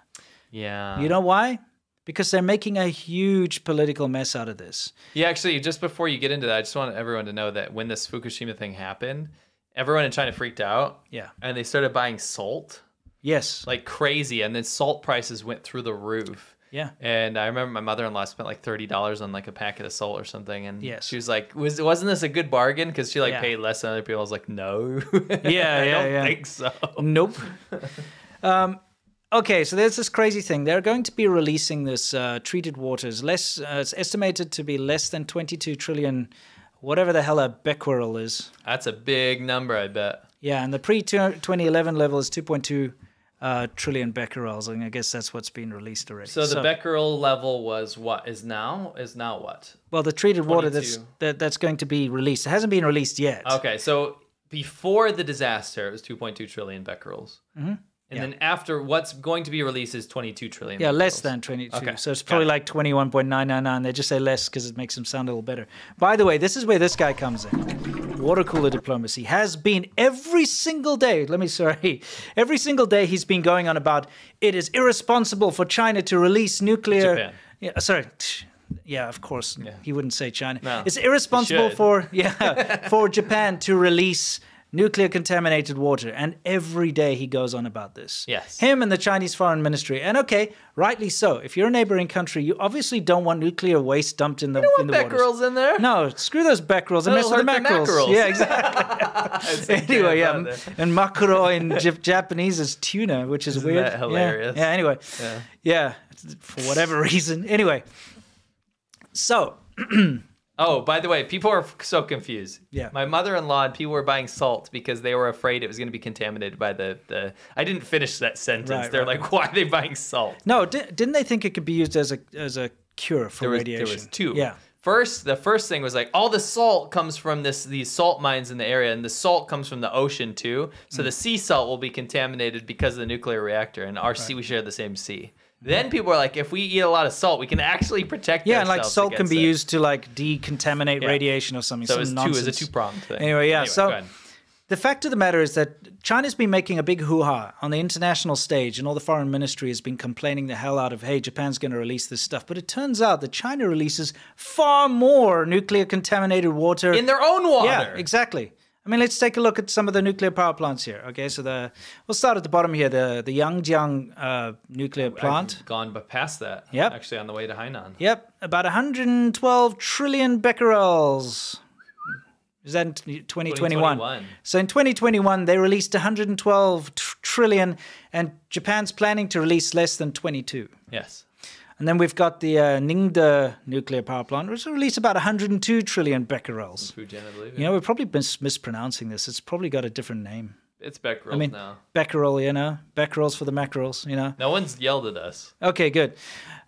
Yeah. You know why? Because they're making a huge political mess out of this. Yeah, actually, just before you get into that, I just want everyone to know that when this Fukushima thing happened, everyone in China freaked out. Yeah. And they started buying salt. Yes. Like crazy. And then salt prices went through the roof. Yeah. And I remember my mother-in-law spent like $30 on like a packet of salt or something. And yes. She was like, wasn't this a good bargain? Because she like paid less than other people. I was like, no. I don't think so. Nope. Okay, so there's this crazy thing. They're going to be releasing this treated waters. It's estimated to be less than 22 trillion, whatever the hell a becquerel is. That's a big number, I bet. Yeah, and the pre-2011 level is 2.2 trillion becquerels, and I guess that's what's been released already. So the becquerel level was what? Is now what? Well, the treated water that's going to be released. It hasn't been released yet. Okay, so before the disaster, it was 2.2 trillion becquerels. Mm-hmm. And then after, what's going to be released is 22 trillion. Yeah, less than 22. Okay. So it's probably like 21.999. They just say less because it makes them sound a little better. By the way, this is where this guy comes in. Water cooler diplomacy has been every single day. Every single day he's been going on about it is irresponsible for China to release nuclear. Japan. Yeah, sorry. Yeah, of course. Yeah. He wouldn't say China. No, it's irresponsible for Japan to release nuclear contaminated water, and every day he goes on about this. Yes. Him and the Chinese Foreign Ministry, and okay, rightly so. If you're a neighboring country, you obviously don't want nuclear waste dumped in the waters. You don't want becquerels in there. No, screw those becquerels. It'll hurt the mackerels. Yeah, exactly. Anyway, yeah, and makuro in Japanese is tuna, which is weird. Isn't that hilarious? Yeah, anyway. Yeah. For whatever reason. Anyway, so... Oh, by the way, people are so confused. Yeah. My mother-in-law and people were buying salt because they were afraid it was going to be contaminated by the... I didn't finish that sentence. Right, They're like, why are they buying salt? No, didn't they think it could be used as a cure for radiation? There was two. Yeah. First, the first thing was like, all the salt comes from these salt mines in the area, and the salt comes from the ocean too. So the sea salt will be contaminated because of the nuclear reactor, and we share the same sea. Then people are like, if we eat a lot of salt, we can actually protect ourselves. Yeah, and like salt can be used to like decontaminate radiation or something. So it's a two-pronged thing. Anyway, so the fact of the matter is that China's been making a big hoo-ha on the international stage, and all the foreign ministry has been complaining the hell out of, hey, Japan's going to release this stuff. But it turns out that China releases far more nuclear contaminated water. In their own water. Yeah, exactly. I mean, let's take a look at some of the nuclear power plants here. Okay, so we'll start at the bottom here, the Yangjiang nuclear plant. I've gone past that, actually, on the way to Hainan. Yep, about 112 trillion becquerels. Is that in 2021? So in 2021, they released 112 trillion, and Japan's planning to release less than 22. Yes. And then we've got the Ningde nuclear power plant, which will release about 102 trillion becquerels. Fujian, I believe. You know, we're probably mispronouncing this. It's probably got a different name. It's becquerels now. Becquerel, you know. Becquerels for the mackerels, you know. No one's yelled at us. Okay, good.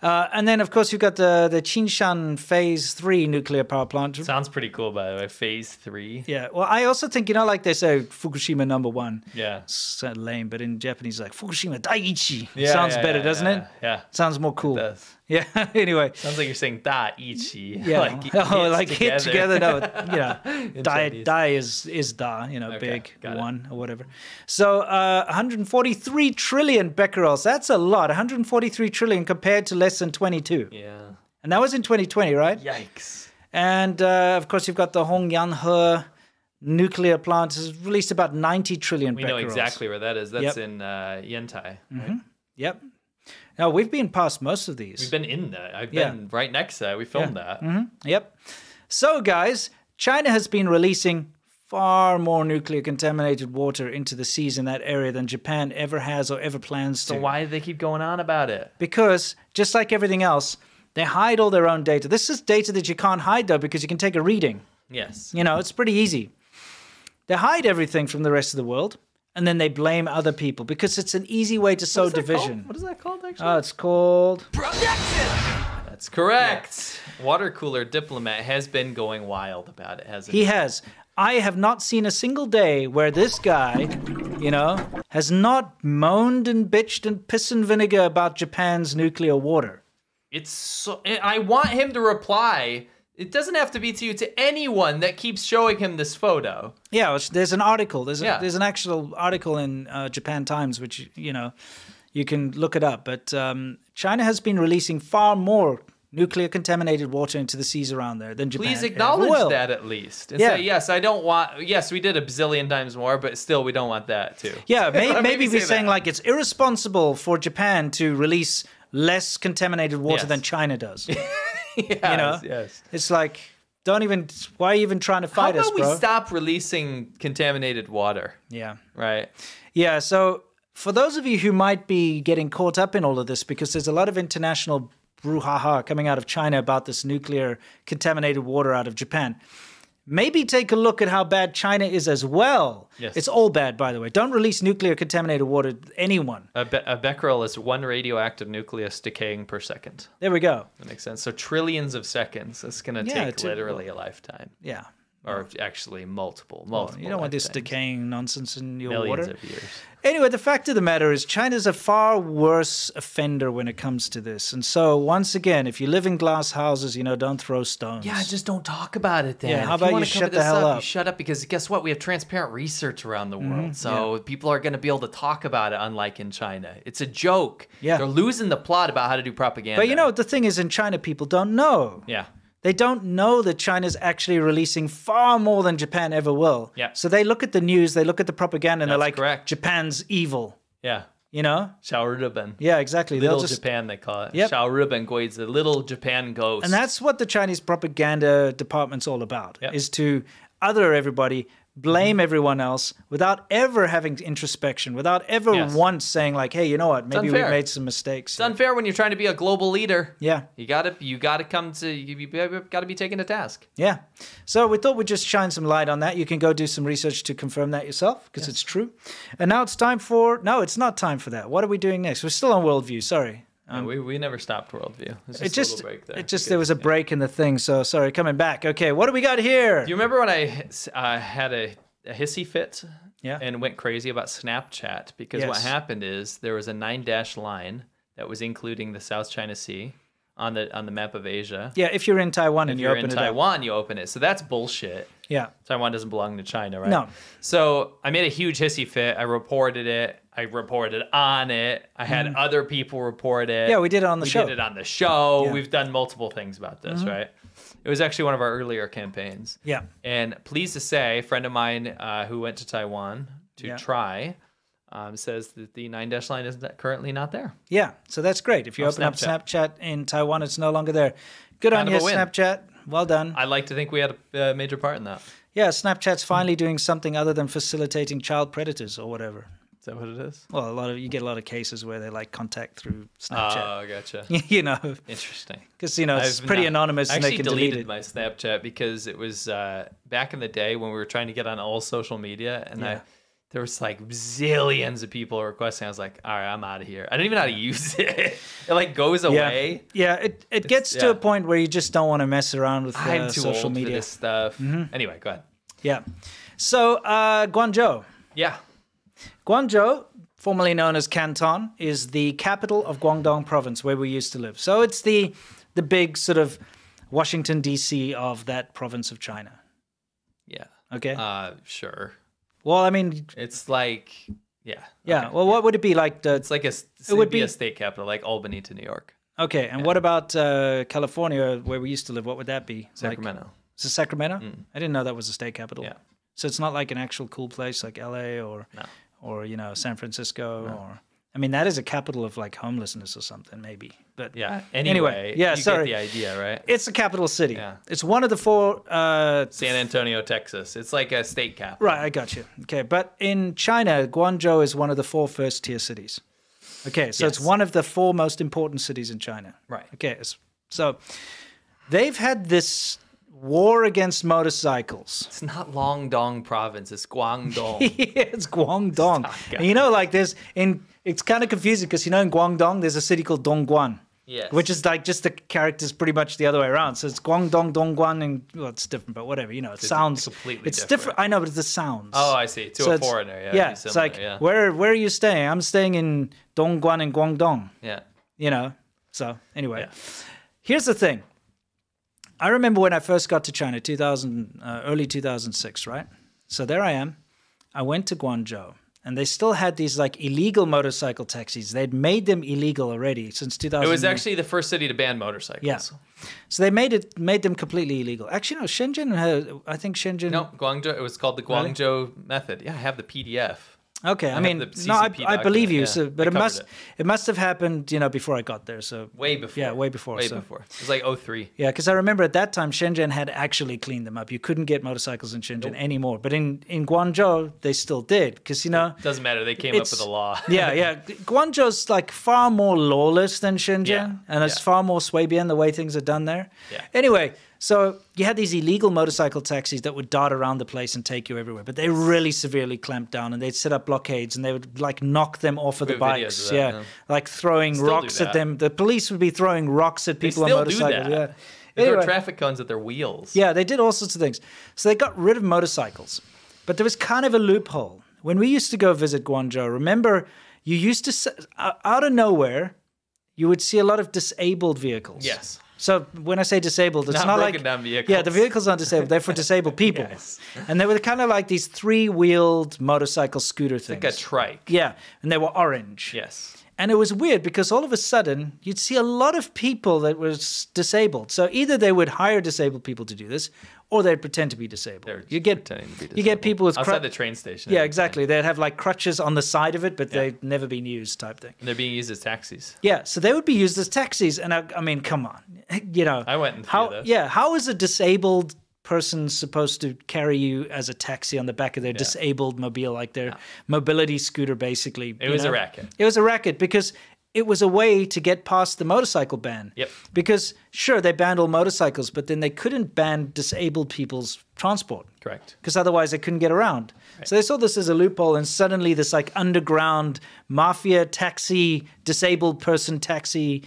And then, of course, you've got the Qinshan Phase 3 nuclear power plant. Sounds pretty cool, by the way, Phase 3. Yeah, well, I also think, you know, like they say, Fukushima number 1. Yeah. It's lame, but in Japanese, like, Fukushima Daiichi. Yeah, Sounds better, doesn't it? Yeah. Sounds more cool. It does. Yeah, anyway. Sounds like you're saying Daiichi. Yeah. like hit together. No, you know, Dai is Da, you know, big one or whatever. So 143 trillion becquerels. That's a lot. 143 trillion compared to less than 22. Yeah. And that was in 2020, right? Yikes. And of course, you've got the Hongyanhe nuclear plant. Has released about 90 trillion becquerels. We know exactly where that is. That's in Yentai, right? Mm-hmm. Yep. Now, we've been past most of these. We've been in that. I've been right next to that. We filmed that. Mm-hmm. Yep. So, guys, China has been releasing far more nuclear contaminated water into the seas in that area than Japan ever has or ever plans to. So why do they keep going on about it? Because, just like everything else, they hide all their own data. This is data that you can't hide, though, because you can take a reading. Yes. You know, it's pretty easy. They hide everything from the rest of the world. And then they blame other people because it's an easy way to sow division. What is that called, actually? Oh, it's called... Projection! That's That's correct. Yeah. Water cooler diplomat has been going wild about it, hasn't he? He has. I have not seen a single day where this guy, you know, has not moaned and bitched and pissed and vinegar about Japan's nuclear water. It's so, I want him to reply. It doesn't have to be to you, to anyone that keeps showing him this photo. Yeah, there's an article. There's an actual article in Japan Times, which, you know, you can look it up. But China has been releasing far more nuclear contaminated water into the seas around there than Japan. Please acknowledge that at least. And say, yes, I don't want, yes, we did a bazillion times more, but still we don't want that too. Yeah, maybe we're saying like it's irresponsible for Japan to release less contaminated water than China does. Yes. It's like, don't even, why are you even trying to fight us, bro? How about we stop releasing contaminated water? Yeah. Right. Yeah, so for those of you who might be getting caught up in all of this, because there's a lot of international brouhaha coming out of China about this nuclear contaminated water out of Japan. Maybe take a look at how bad China is as well. Yes. It's all bad, by the way. Don't release nuclear contaminated water to anyone. A becquerel is one radioactive nucleus decaying per second. There we go. That makes sense. So trillions of seconds. That's going to take literally a lifetime. Yeah. Or actually multiple. You don't want this decaying nonsense in your water. Millions of years. Anyway, the fact of the matter is China's a far worse offender when it comes to this. And so once again, if you live in glass houses, you know, don't throw stones. Yeah, just don't talk about it then. Yeah, how about you shut the hell up? You shut up, because guess what? We have transparent research around the world. So people are going to be able to talk about it, unlike in China. It's a joke. Yeah. They're losing the plot about how to do propaganda. But you know, the thing is in China, people don't know. Yeah. They don't know that China's actually releasing far more than Japan ever will. Yeah. So they look at the news, they look at the propaganda, and they're like, Japan's evil. Yeah. You know? Shaoruban. Yeah, exactly. Little Japan, they call it. Yep. Shaoruban, the little Japan ghost. And that's what the Chinese propaganda department's all about, is to other everybody, blame everyone else without ever having introspection, without ever once saying like, hey, you know what, maybe we made some mistakes. It's unfair when you're trying to be a global leader. Yeah. You gotta be taken to task. Yeah. So we thought we'd just shine some light on that. You can go do some research to confirm that yourself, because it's true. And now it's time for, no, it's not time for that. What are we doing next? We're still on worldview, sorry. No, we never stopped worldview. There was a break in the thing, so sorry, coming back. Okay, what do we got here? Do you remember when I had a hissy fit and went crazy about Snapchat? Because what happened is there was a 9-Dash Line that was including the South China Sea on the map of Asia. Yeah, if you're in Taiwan and you open it. If you're in Taiwan, you open it. So that's bullshit. Yeah. Taiwan doesn't belong to China, right? No. So I made a huge hissy fit. I reported it. I reported on it. I had other people report it. Yeah, we did it on the show. We did it on the show. Yeah. We've done multiple things about this, right? It was actually one of our earlier campaigns. Yeah. And pleased to say, a friend of mine who went to Taiwan to try says that the 9-Dash Line is currently not there. Yeah, so that's great. If you open up Snapchat in Taiwan, it's no longer there. Good on you, Snapchat. Well done. I like to think we had a major part in that. Yeah, Snapchat's finally doing something other than facilitating child predators or whatever. Is that what it is? Well, you get a lot of cases where they like contact through Snapchat. Oh, gotcha. You know, interesting. Because you know it's pretty anonymous. I actually and they can deleted my Snapchat because it was back in the day when we were trying to get on all social media, and there was like zillions of people requesting. I was like, all right, I'm out of here. I don't even know how to use it. It like goes away. Yeah, it gets to a point where you just don't want to mess around with social media. I'm too old for this stuff. Anyway, go ahead. Yeah. So Guangzhou. Yeah. Guangzhou, formerly known as Canton, is the capital of Guangdong province, where we used to live. So it's the big sort of Washington, D.C. of that province of China. Yeah. Okay. Sure. Well, I mean... It's like... Yeah. Yeah. Okay. Well, what would it be like? It's like it would be a state capital, like Albany to New York. Okay. And what about California, where we used to live? What would that be? Sacramento. Like, is it Sacramento? I didn't know that was a state capital. Yeah. So it's not like an actual cool place like L.A. or you know, San Francisco or... I mean, that is a capital of like homelessness or something, maybe. But yeah, anyway, yeah, you get the idea, right? It's a capital city. Yeah. It's one of the four. San Antonio, Texas. It's like a state capital. Right, I got you. Okay, but in China, Guangzhou is one of the 4 first-tier cities. Okay, so it's one of the 4 most important cities in China. Right. Okay, so they've had this war against motorcycles. It's not Longdong province, it's Guangdong. It's Guangdong. And you know, like there's in... It's kind of confusing because, you know, in Guangdong, there's a city called Dongguan. Yes. Which is like just the characters pretty much the other way around. So it's Guangdong, Dongguan, and well, it's different, but whatever, you know, it sounds completely it's different. I know, but it's the sounds. Oh, I see. To a foreigner, yeah. Yeah, it's like, where are you staying? I'm staying in Dongguan and Guangdong. Yeah. You know, so anyway. Yeah. Here's the thing. I remember when I first got to China, early 2006, right? So there I am. I went to Guangzhou. And they still had these like illegal motorcycle taxis. They'd made them illegal already since 2000. It was actually the first city to ban motorcycles. Yeah. So they made them completely illegal. Actually, no, Shenzhen had, I think Shenzhen. No, Guangzhou. It was called the Guangzhou method. Yeah, I have the PDF. Okay, I mean, no, I believe you. Yeah, so, but it must have happened, you know, before I got there. So way before. Yeah, way before. Way before. It was like 03. Yeah, because I remember at that time Shenzhen had actually cleaned them up. You couldn't get motorcycles in Shenzhen anymore. But in Guangzhou they still did, because you know. It doesn't matter. They came up with a law. Yeah, yeah. Guangzhou's like far more lawless than Shenzhen, and it's far more swabian the way things are done there. Yeah. Anyway. So you had these illegal motorcycle taxis that would dart around the place and take you everywhere, but they really severely clamped down, and they'd set up blockades, and they would like knock them off of the bikes, like throwing rocks at them. The police would be throwing rocks at people on motorcycles. Yeah, they throw traffic cones at their wheels. Yeah, they did all sorts of things. So they got rid of motorcycles, but there was kind of a loophole. When we used to go visit Guangzhou, remember, you used to out of nowhere, you would see a lot of disabled vehicles. Yes. So when I say disabled, it's not like the vehicles aren't disabled; they're for disabled people. Yes. And they were kind of like these three-wheeled motorcycle scooter things, like a trike. Yeah, and they were orange. Yes. And it was weird because all of a sudden you'd see a lot of people that were disabled. So either they would hire disabled people to do this, or they'd pretend to be disabled. You get people with outside the train station. Yeah, exactly. They'd have like crutches on the side of it, but they'd never been used, type thing. And they're being used as taxis. Yeah, so they would be used as taxis. And I mean, come on, you know. I went and threw those. Yeah, how is a disabled person supposed to carry you as a taxi on the back of their disabled mobile, like their mobility scooter, basically? It was a racket. It was a racket because it was a way to get past the motorcycle ban. Yep. Because, sure, they banned all motorcycles, but then they couldn't ban disabled people's transport. Correct. Because otherwise they couldn't get around. Right. So they saw this as a loophole, and suddenly this like underground mafia taxi, disabled person taxi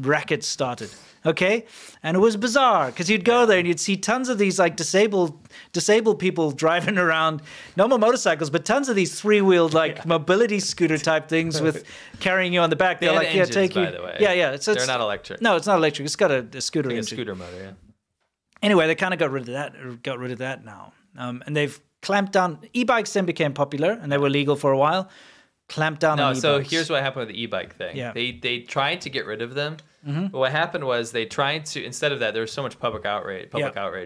racket started. Okay, and it was bizarre because you'd go there and you'd see tons of these like disabled people driving around, no more motorcycles, but tons of these three-wheeled like mobility scooter type things with carrying you on the back. They're like, engines, take you. By the way. Yeah, yeah. So they're not electric. No, it's not electric. It's got a scooter engine. A scooter motor. Yeah. Anyway, they kind of got rid of that. Got rid of that now, and they've clamped down. E-bikes then became popular, and they were legal for a while. Clamped down. No, on so here's what happened with the e-bike thing. Yeah. They tried to get rid of them. But what happened was they tried to, instead of that, there was so much public outrage.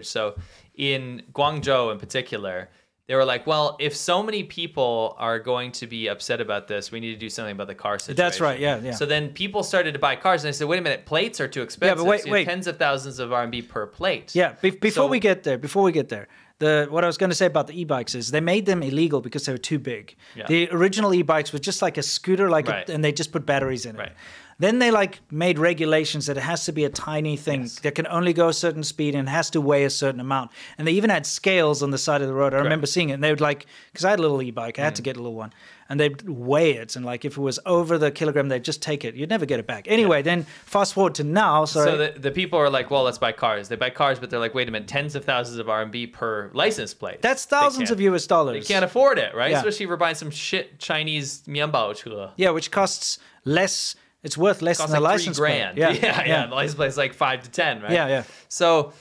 So in Guangzhou in particular, they were like, well, if so many people are going to be upset about this, we need to do something about the car situation. That's right, yeah, yeah. So then people started to buy cars, and they said, wait a minute, plates are too expensive. Yeah, but wait, wait. Tens of thousands of RMB per plate. Yeah, before we get there. What I was going to say about the e-bikes is they made them illegal because they were too big. Yeah. The original e-bikes were just like a scooter, and they just put batteries in it. Right. Then they like made regulations that it has to be a tiny thing that can only go a certain speed and has to weigh a certain amount. And they even had scales on the side of the road. I remember seeing it, and they would like, because I had a little e-bike, I had to get a little one. And they'd weigh it, and like if it was over the kilogram, they'd just take it. You'd never get it back. Anyway, then fast forward to now. So the people are like, well, let's buy cars. They buy cars, but they're like, wait a minute, tens of thousands of RMB per license plate. That's thousands of US dollars. They can't afford it, right? Yeah. Especially if we're buying some shit Chinese mianbaochua. Yeah, which costs less. It's worth less than like a license $3,000. Plate. Yeah. The license plate's like 5 to 10, right? Yeah, yeah. So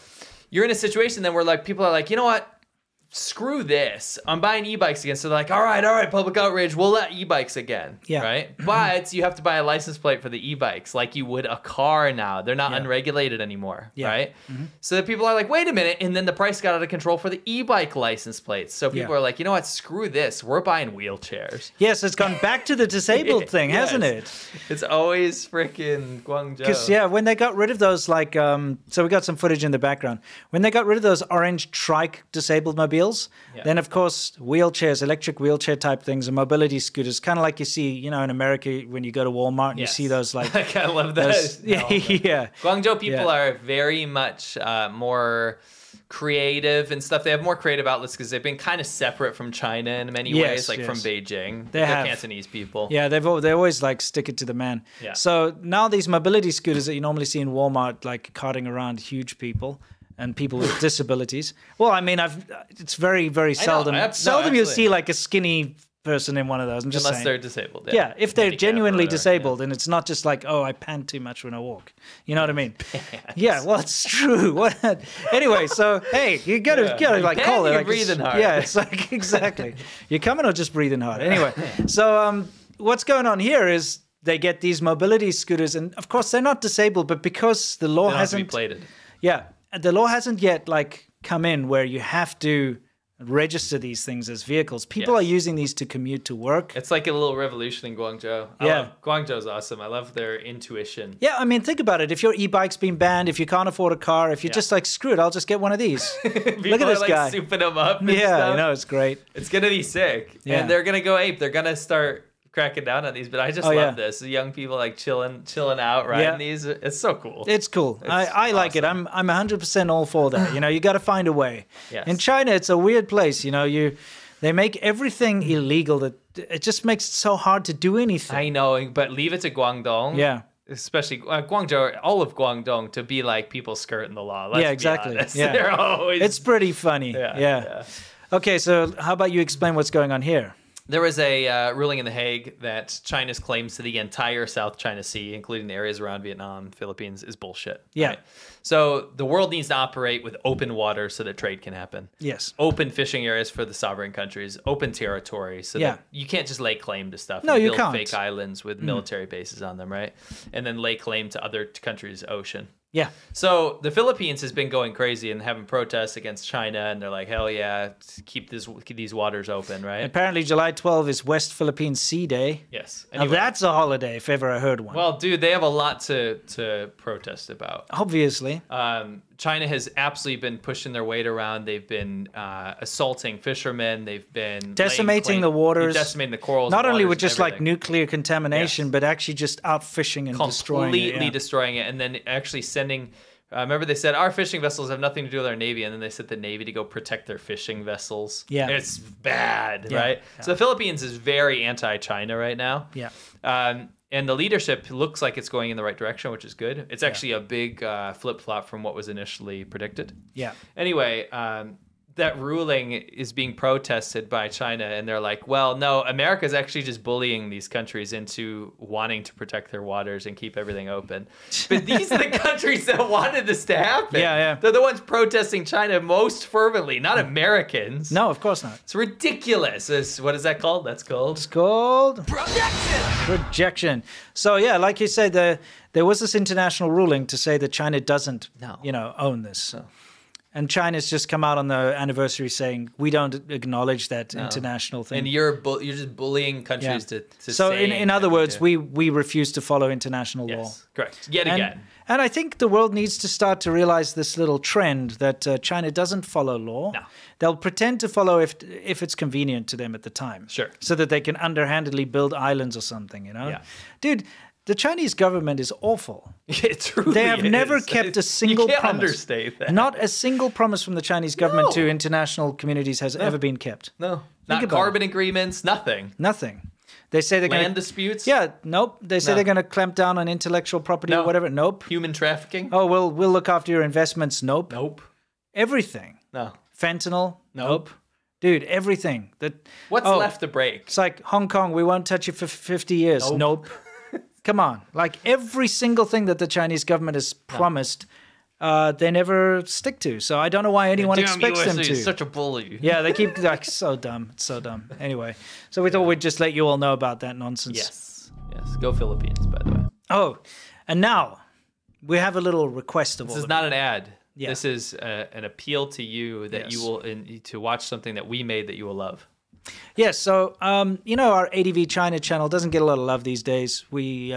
you're in a situation then where like people are like, you know what? Screw this. I'm buying e-bikes again. So they're like, all right, public outrage. We'll let e-bikes again. Yeah. Right? But you have to buy a license plate for the e-bikes like you would a car now. They're not unregulated anymore. Yeah. Right? So the people are like, wait a minute. And then the price got out of control for the e-bike license plates. So people are like, you know what? Screw this. We're buying wheelchairs. Yes, it's gone back to the disabled thing, hasn't it? It's always freaking Guangzhou. Because, yeah, when they got rid of those, like, so we got some footage in the background. When they got rid of those orange trike disabled mobiles, then of course wheelchairs, electric wheelchair type things, and mobility scooters, kind of like you see, you know, in America when you go to Walmart and you see those like. I love those. Yeah, Guangzhou people are very much more creative and stuff. They have more creative outlets because they've been kind of separate from China in many ways, like from Beijing. They're Cantonese people. Yeah, they always like stick it to the man. Yeah. So now these mobility scooters that you normally see in Walmart, like carting around huge people and people with disabilities. Well, I mean, it's very, very seldom. Seldom you'll see like a skinny person in one of those. I'm just saying. They're disabled. Yeah, if they're genuinely disabled, and it's not just like, oh, I pant too much when I walk. You know what I mean? Pants. Yeah, well, it's true. Anyway, so hey, you gotta like call it. Like, breathing hard. Yeah, it's like exactly. You're coming or just breathing hard. Anyway, so what's going on here is they get these mobility scooters, and of course they're not disabled, but because the law hasn't plated. Yeah, the law hasn't yet like come in where you have to register these things as vehicles. People are using these to commute to work. It's like a little revolution in Guangzhou. Guangzhou's awesome. I love their intuition. Yeah, I mean, think about it. If your e-bike's been banned, if you can't afford a car, if you're just like, screw it, I'll just get one of these. Look at this guy. Souping them up and stuff. I know, it's great. It's going to be sick. Yeah. And they're going to go ape. They're going to start cracking down on these, but I just love this. The young people like chilling out, riding these. It's so cool. It's cool. I like it. I'm 100% all for that. You know, you got to find a way. Yes. In China, it's a weird place. You know, they make everything illegal. That it just makes it so hard to do anything. I know, but leave it to Guangdong. Yeah. Especially Guangzhou, all of Guangdong, to be like people skirting the law. Let's be honest. Yeah, they're always. It's pretty funny. Yeah. Okay, so how about you explain what's going on here? There was a ruling in The Hague that China's claims to the entire South China Sea, including the areas around Vietnam, Philippines, is bullshit. Yeah. Right? So the world needs to operate with open water so that trade can happen. Yes. Open fishing areas for the sovereign countries, open territory. So that you can't just lay claim to stuff. No, you can't. Fake islands with military bases on them, right? And then lay claim to other countries' ocean. Yeah. So the Philippines has been going crazy and having protests against China, and they're like, hell yeah, keep these waters open, right? Apparently July 12 is West Philippine Sea Day. Yes. Anyway. Now that's a holiday if ever I heard one. Well, dude, they have a lot to protest about. Obviously. China has absolutely been pushing their weight around. They've been assaulting fishermen. They've been decimating the waters. Decimating the corals. Not only with just like nuclear contamination, but actually just out fishing and completely destroying it. And then actually sending, remember they said our fishing vessels have nothing to do with our Navy. And then they sent the Navy to go protect their fishing vessels. Yeah. It's bad, right? Yeah. So the Philippines is very anti-China right now. Yeah. And the leadership looks like it's going in the right direction, which is good. It's actually a big flip-flop from what was initially predicted. Yeah. Anyway, that ruling is being protested by China, and they're like, well, no, America's actually just bullying these countries into wanting to protect their waters and keep everything open. But these are the countries that wanted this to happen. Yeah, yeah. They're the ones protesting China most fervently, not Americans. No, of course not. It's ridiculous. What is that called? That's called? It's called... Projection. So, yeah, like you said, there was this international ruling to say that China doesn't, you know, own this. No. And China's just come out on the anniversary saying we don't acknowledge that international thing. And you're just bullying countries to so in other words, we refuse to follow international law. Correct. Yet again. And I think the world needs to start to realize this little trend that China doesn't follow law. No. They'll pretend to follow if it's convenient to them at the time. Sure. So that they can underhandedly build islands or something. You know, dude. The Chinese government is awful. They have never kept a single promise. Not a single promise from the Chinese government to international communities has ever been kept. No. Not carbon agreements, nothing. Nothing. They say they're going to... Land disputes? Yeah, nope. They say they're going to clamp down on intellectual property or whatever. Nope. Human trafficking? Oh, we'll look after your investments. Nope. Nope. Everything. No. Fentanyl? Nope. Dude, everything. What's left to break? It's like, Hong Kong, we won't touch you for 50 years. Nope. Come on, like every single thing that the Chinese government has promised, they never stick to. So I don't know why anyone expects USA them to. Is such a bully. Yeah, they keep like so dumb. It's so dumb. Anyway, so we thought we'd just let you all know about that nonsense. Yes, yes. Go Philippines, by the way. Oh, and now we have a little request of all. This is not an ad. Yeah. This is an appeal to you that you will to watch something that we made that you will love. Yes, so, you know, our ADV China channel doesn't get a lot of love these days. We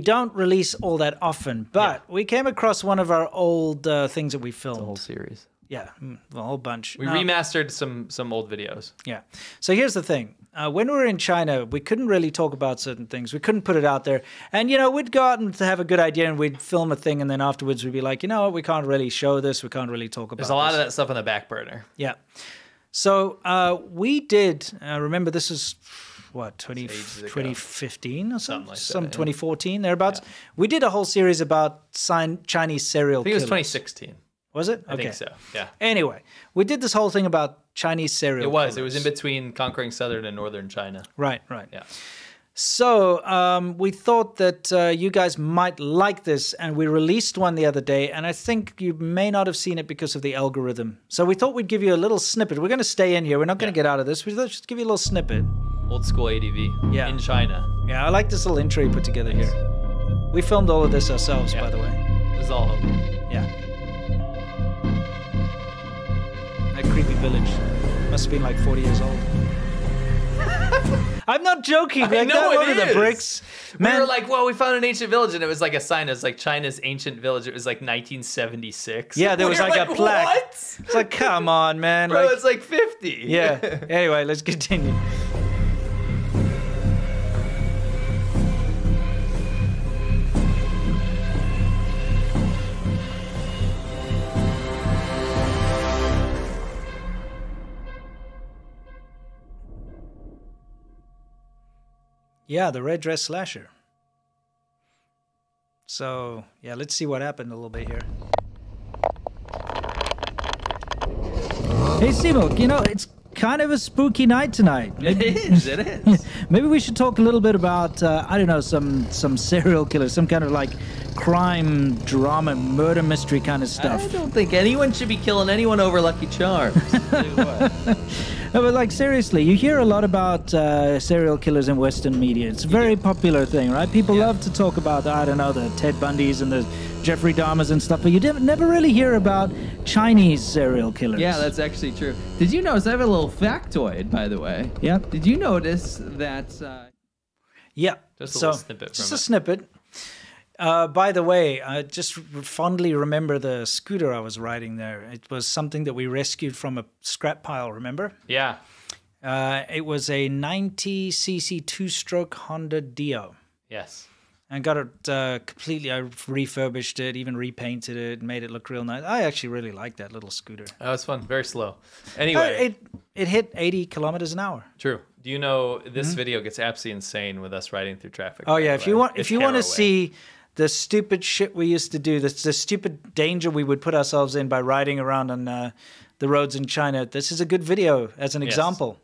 don't release all that often, but we came across one of our old things that we filmed. It's a whole series. Yeah, a whole bunch. We remastered some old videos. Yeah. So here's the thing. When we were in China, we couldn't really talk about certain things. We couldn't put it out there. And, you know, we'd go out and have a good idea and we'd film a thing. And then afterwards we'd be like, you know what, we can't really show this. We can't really talk about this. There's a lot of that stuff on the back burner. Yeah. So we did, remember this is... what, 2015 or something? Like some that, 2014, thereabouts. Yeah. We did a whole series about Chinese serial killers. I think it was 2016. Was it? Okay. I think so, yeah. Anyway, we did this whole thing about Chinese serial killers. It was in between conquering southern and northern China. Right, right. Yeah. So we thought that you guys might like this, and we released one the other day, and I think you may not have seen it because of the algorithm. So we thought we'd give you a little snippet. We're going to stay in here. We're not going to get out of this. We'll just give you a little snippet. Old school ADV in China. Yeah, I like this little intro you put together here. We filmed all of this ourselves, by the way. This is all over. Yeah. That creepy village. Must have been like 40 years old. I'm not joking. I know it is. The bricks. Man. We were like, well, we found an ancient village, and it was like a sign. It was like China's ancient village. It was like 1976. Yeah, there was like a plaque. What? It's like, come on, man. Bro, like, it's like 50. Yeah. Anyway, let's continue. Yeah, the red dress slasher. So, yeah, let's see what happened a little bit here. Hey, Simo, you know, it's kind of a spooky night tonight. Maybe, it is. Maybe we should talk a little bit about, I don't know, some serial killers, some kind of like crime, drama, murder mystery kind of stuff. I don't think anyone should be killing anyone over Lucky Charms. No, but like seriously, you hear a lot about serial killers in Western media. It's a very popular thing, right? People love to talk about, I don't know, the Ted Bundys and the Jeffrey Dahmers and stuff, but you never really hear about Chinese serial killers. Yeah, that's actually true. Did you notice, I have a little factoid, by the way. Yeah. Did you notice that... yeah. Just a little snippet. Just a snippet. By the way, I just fondly remember the scooter I was riding there. It was something that we rescued from a scrap pile, remember? Yeah. It was a 90cc two-stroke Honda Dio. Yes. And got it completely, I refurbished it, even repainted it, made it look real nice. I actually really liked that little scooter. That was fun, very slow. Anyway. It hit 80 kilometers an hour. True. Do you know this video gets absolutely insane with us riding through traffic? Oh, yeah, if you want to see... the stupid shit we used to do, the stupid danger we would put ourselves in by riding around on the roads in China. This is a good video as an example.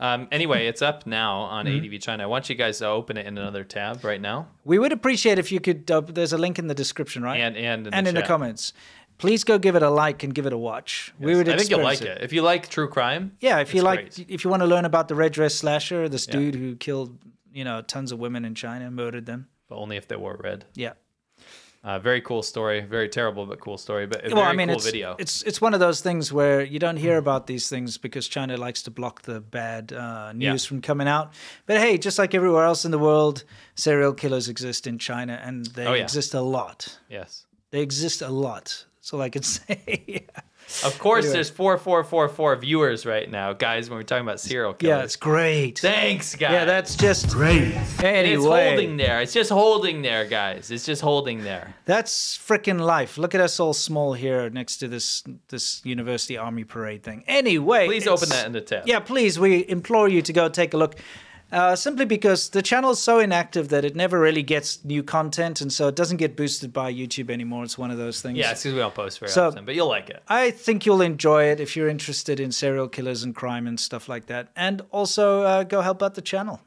Anyway, it's up now on ADV China. I want you guys to open it in another tab right now. We would appreciate if you could, there's a link in the description, right? And in the comments. Please go give it a like and give it a watch. Yes, we would. I think you'll like it. If you like true crime, yeah. If you want to learn about the red dress slasher, this dude who killed, you know, tons of women in China, murdered them. But only if they wore red. Yeah. Very cool story. Very terrible, but cool story. But a very cool video. It's one of those things where you don't hear about these things because China likes to block the bad news from coming out. But hey, just like everywhere else in the world, serial killers exist in China, and they exist a lot. Yes. They exist a lot. So I could say, Of course, there's 4,444 viewers right now, guys, when we're talking about serial killers. Yeah, it's great. Thanks, guys. Yeah, that's just great. Anyway. It's holding there. It's just holding there, guys. It's just holding there. That's freaking life. Look at us all small here next to this university army parade thing. Anyway. Please open that in the tab. Yeah, please. We implore you to go take a look. Simply because the channel is so inactive that it never really gets new content, and so it doesn't get boosted by YouTube anymore. It's one of those things. Yeah, it's because we don't post very often, but you'll like it. I think you'll enjoy it if you're interested in serial killers and crime and stuff like that. And also go help out the channel.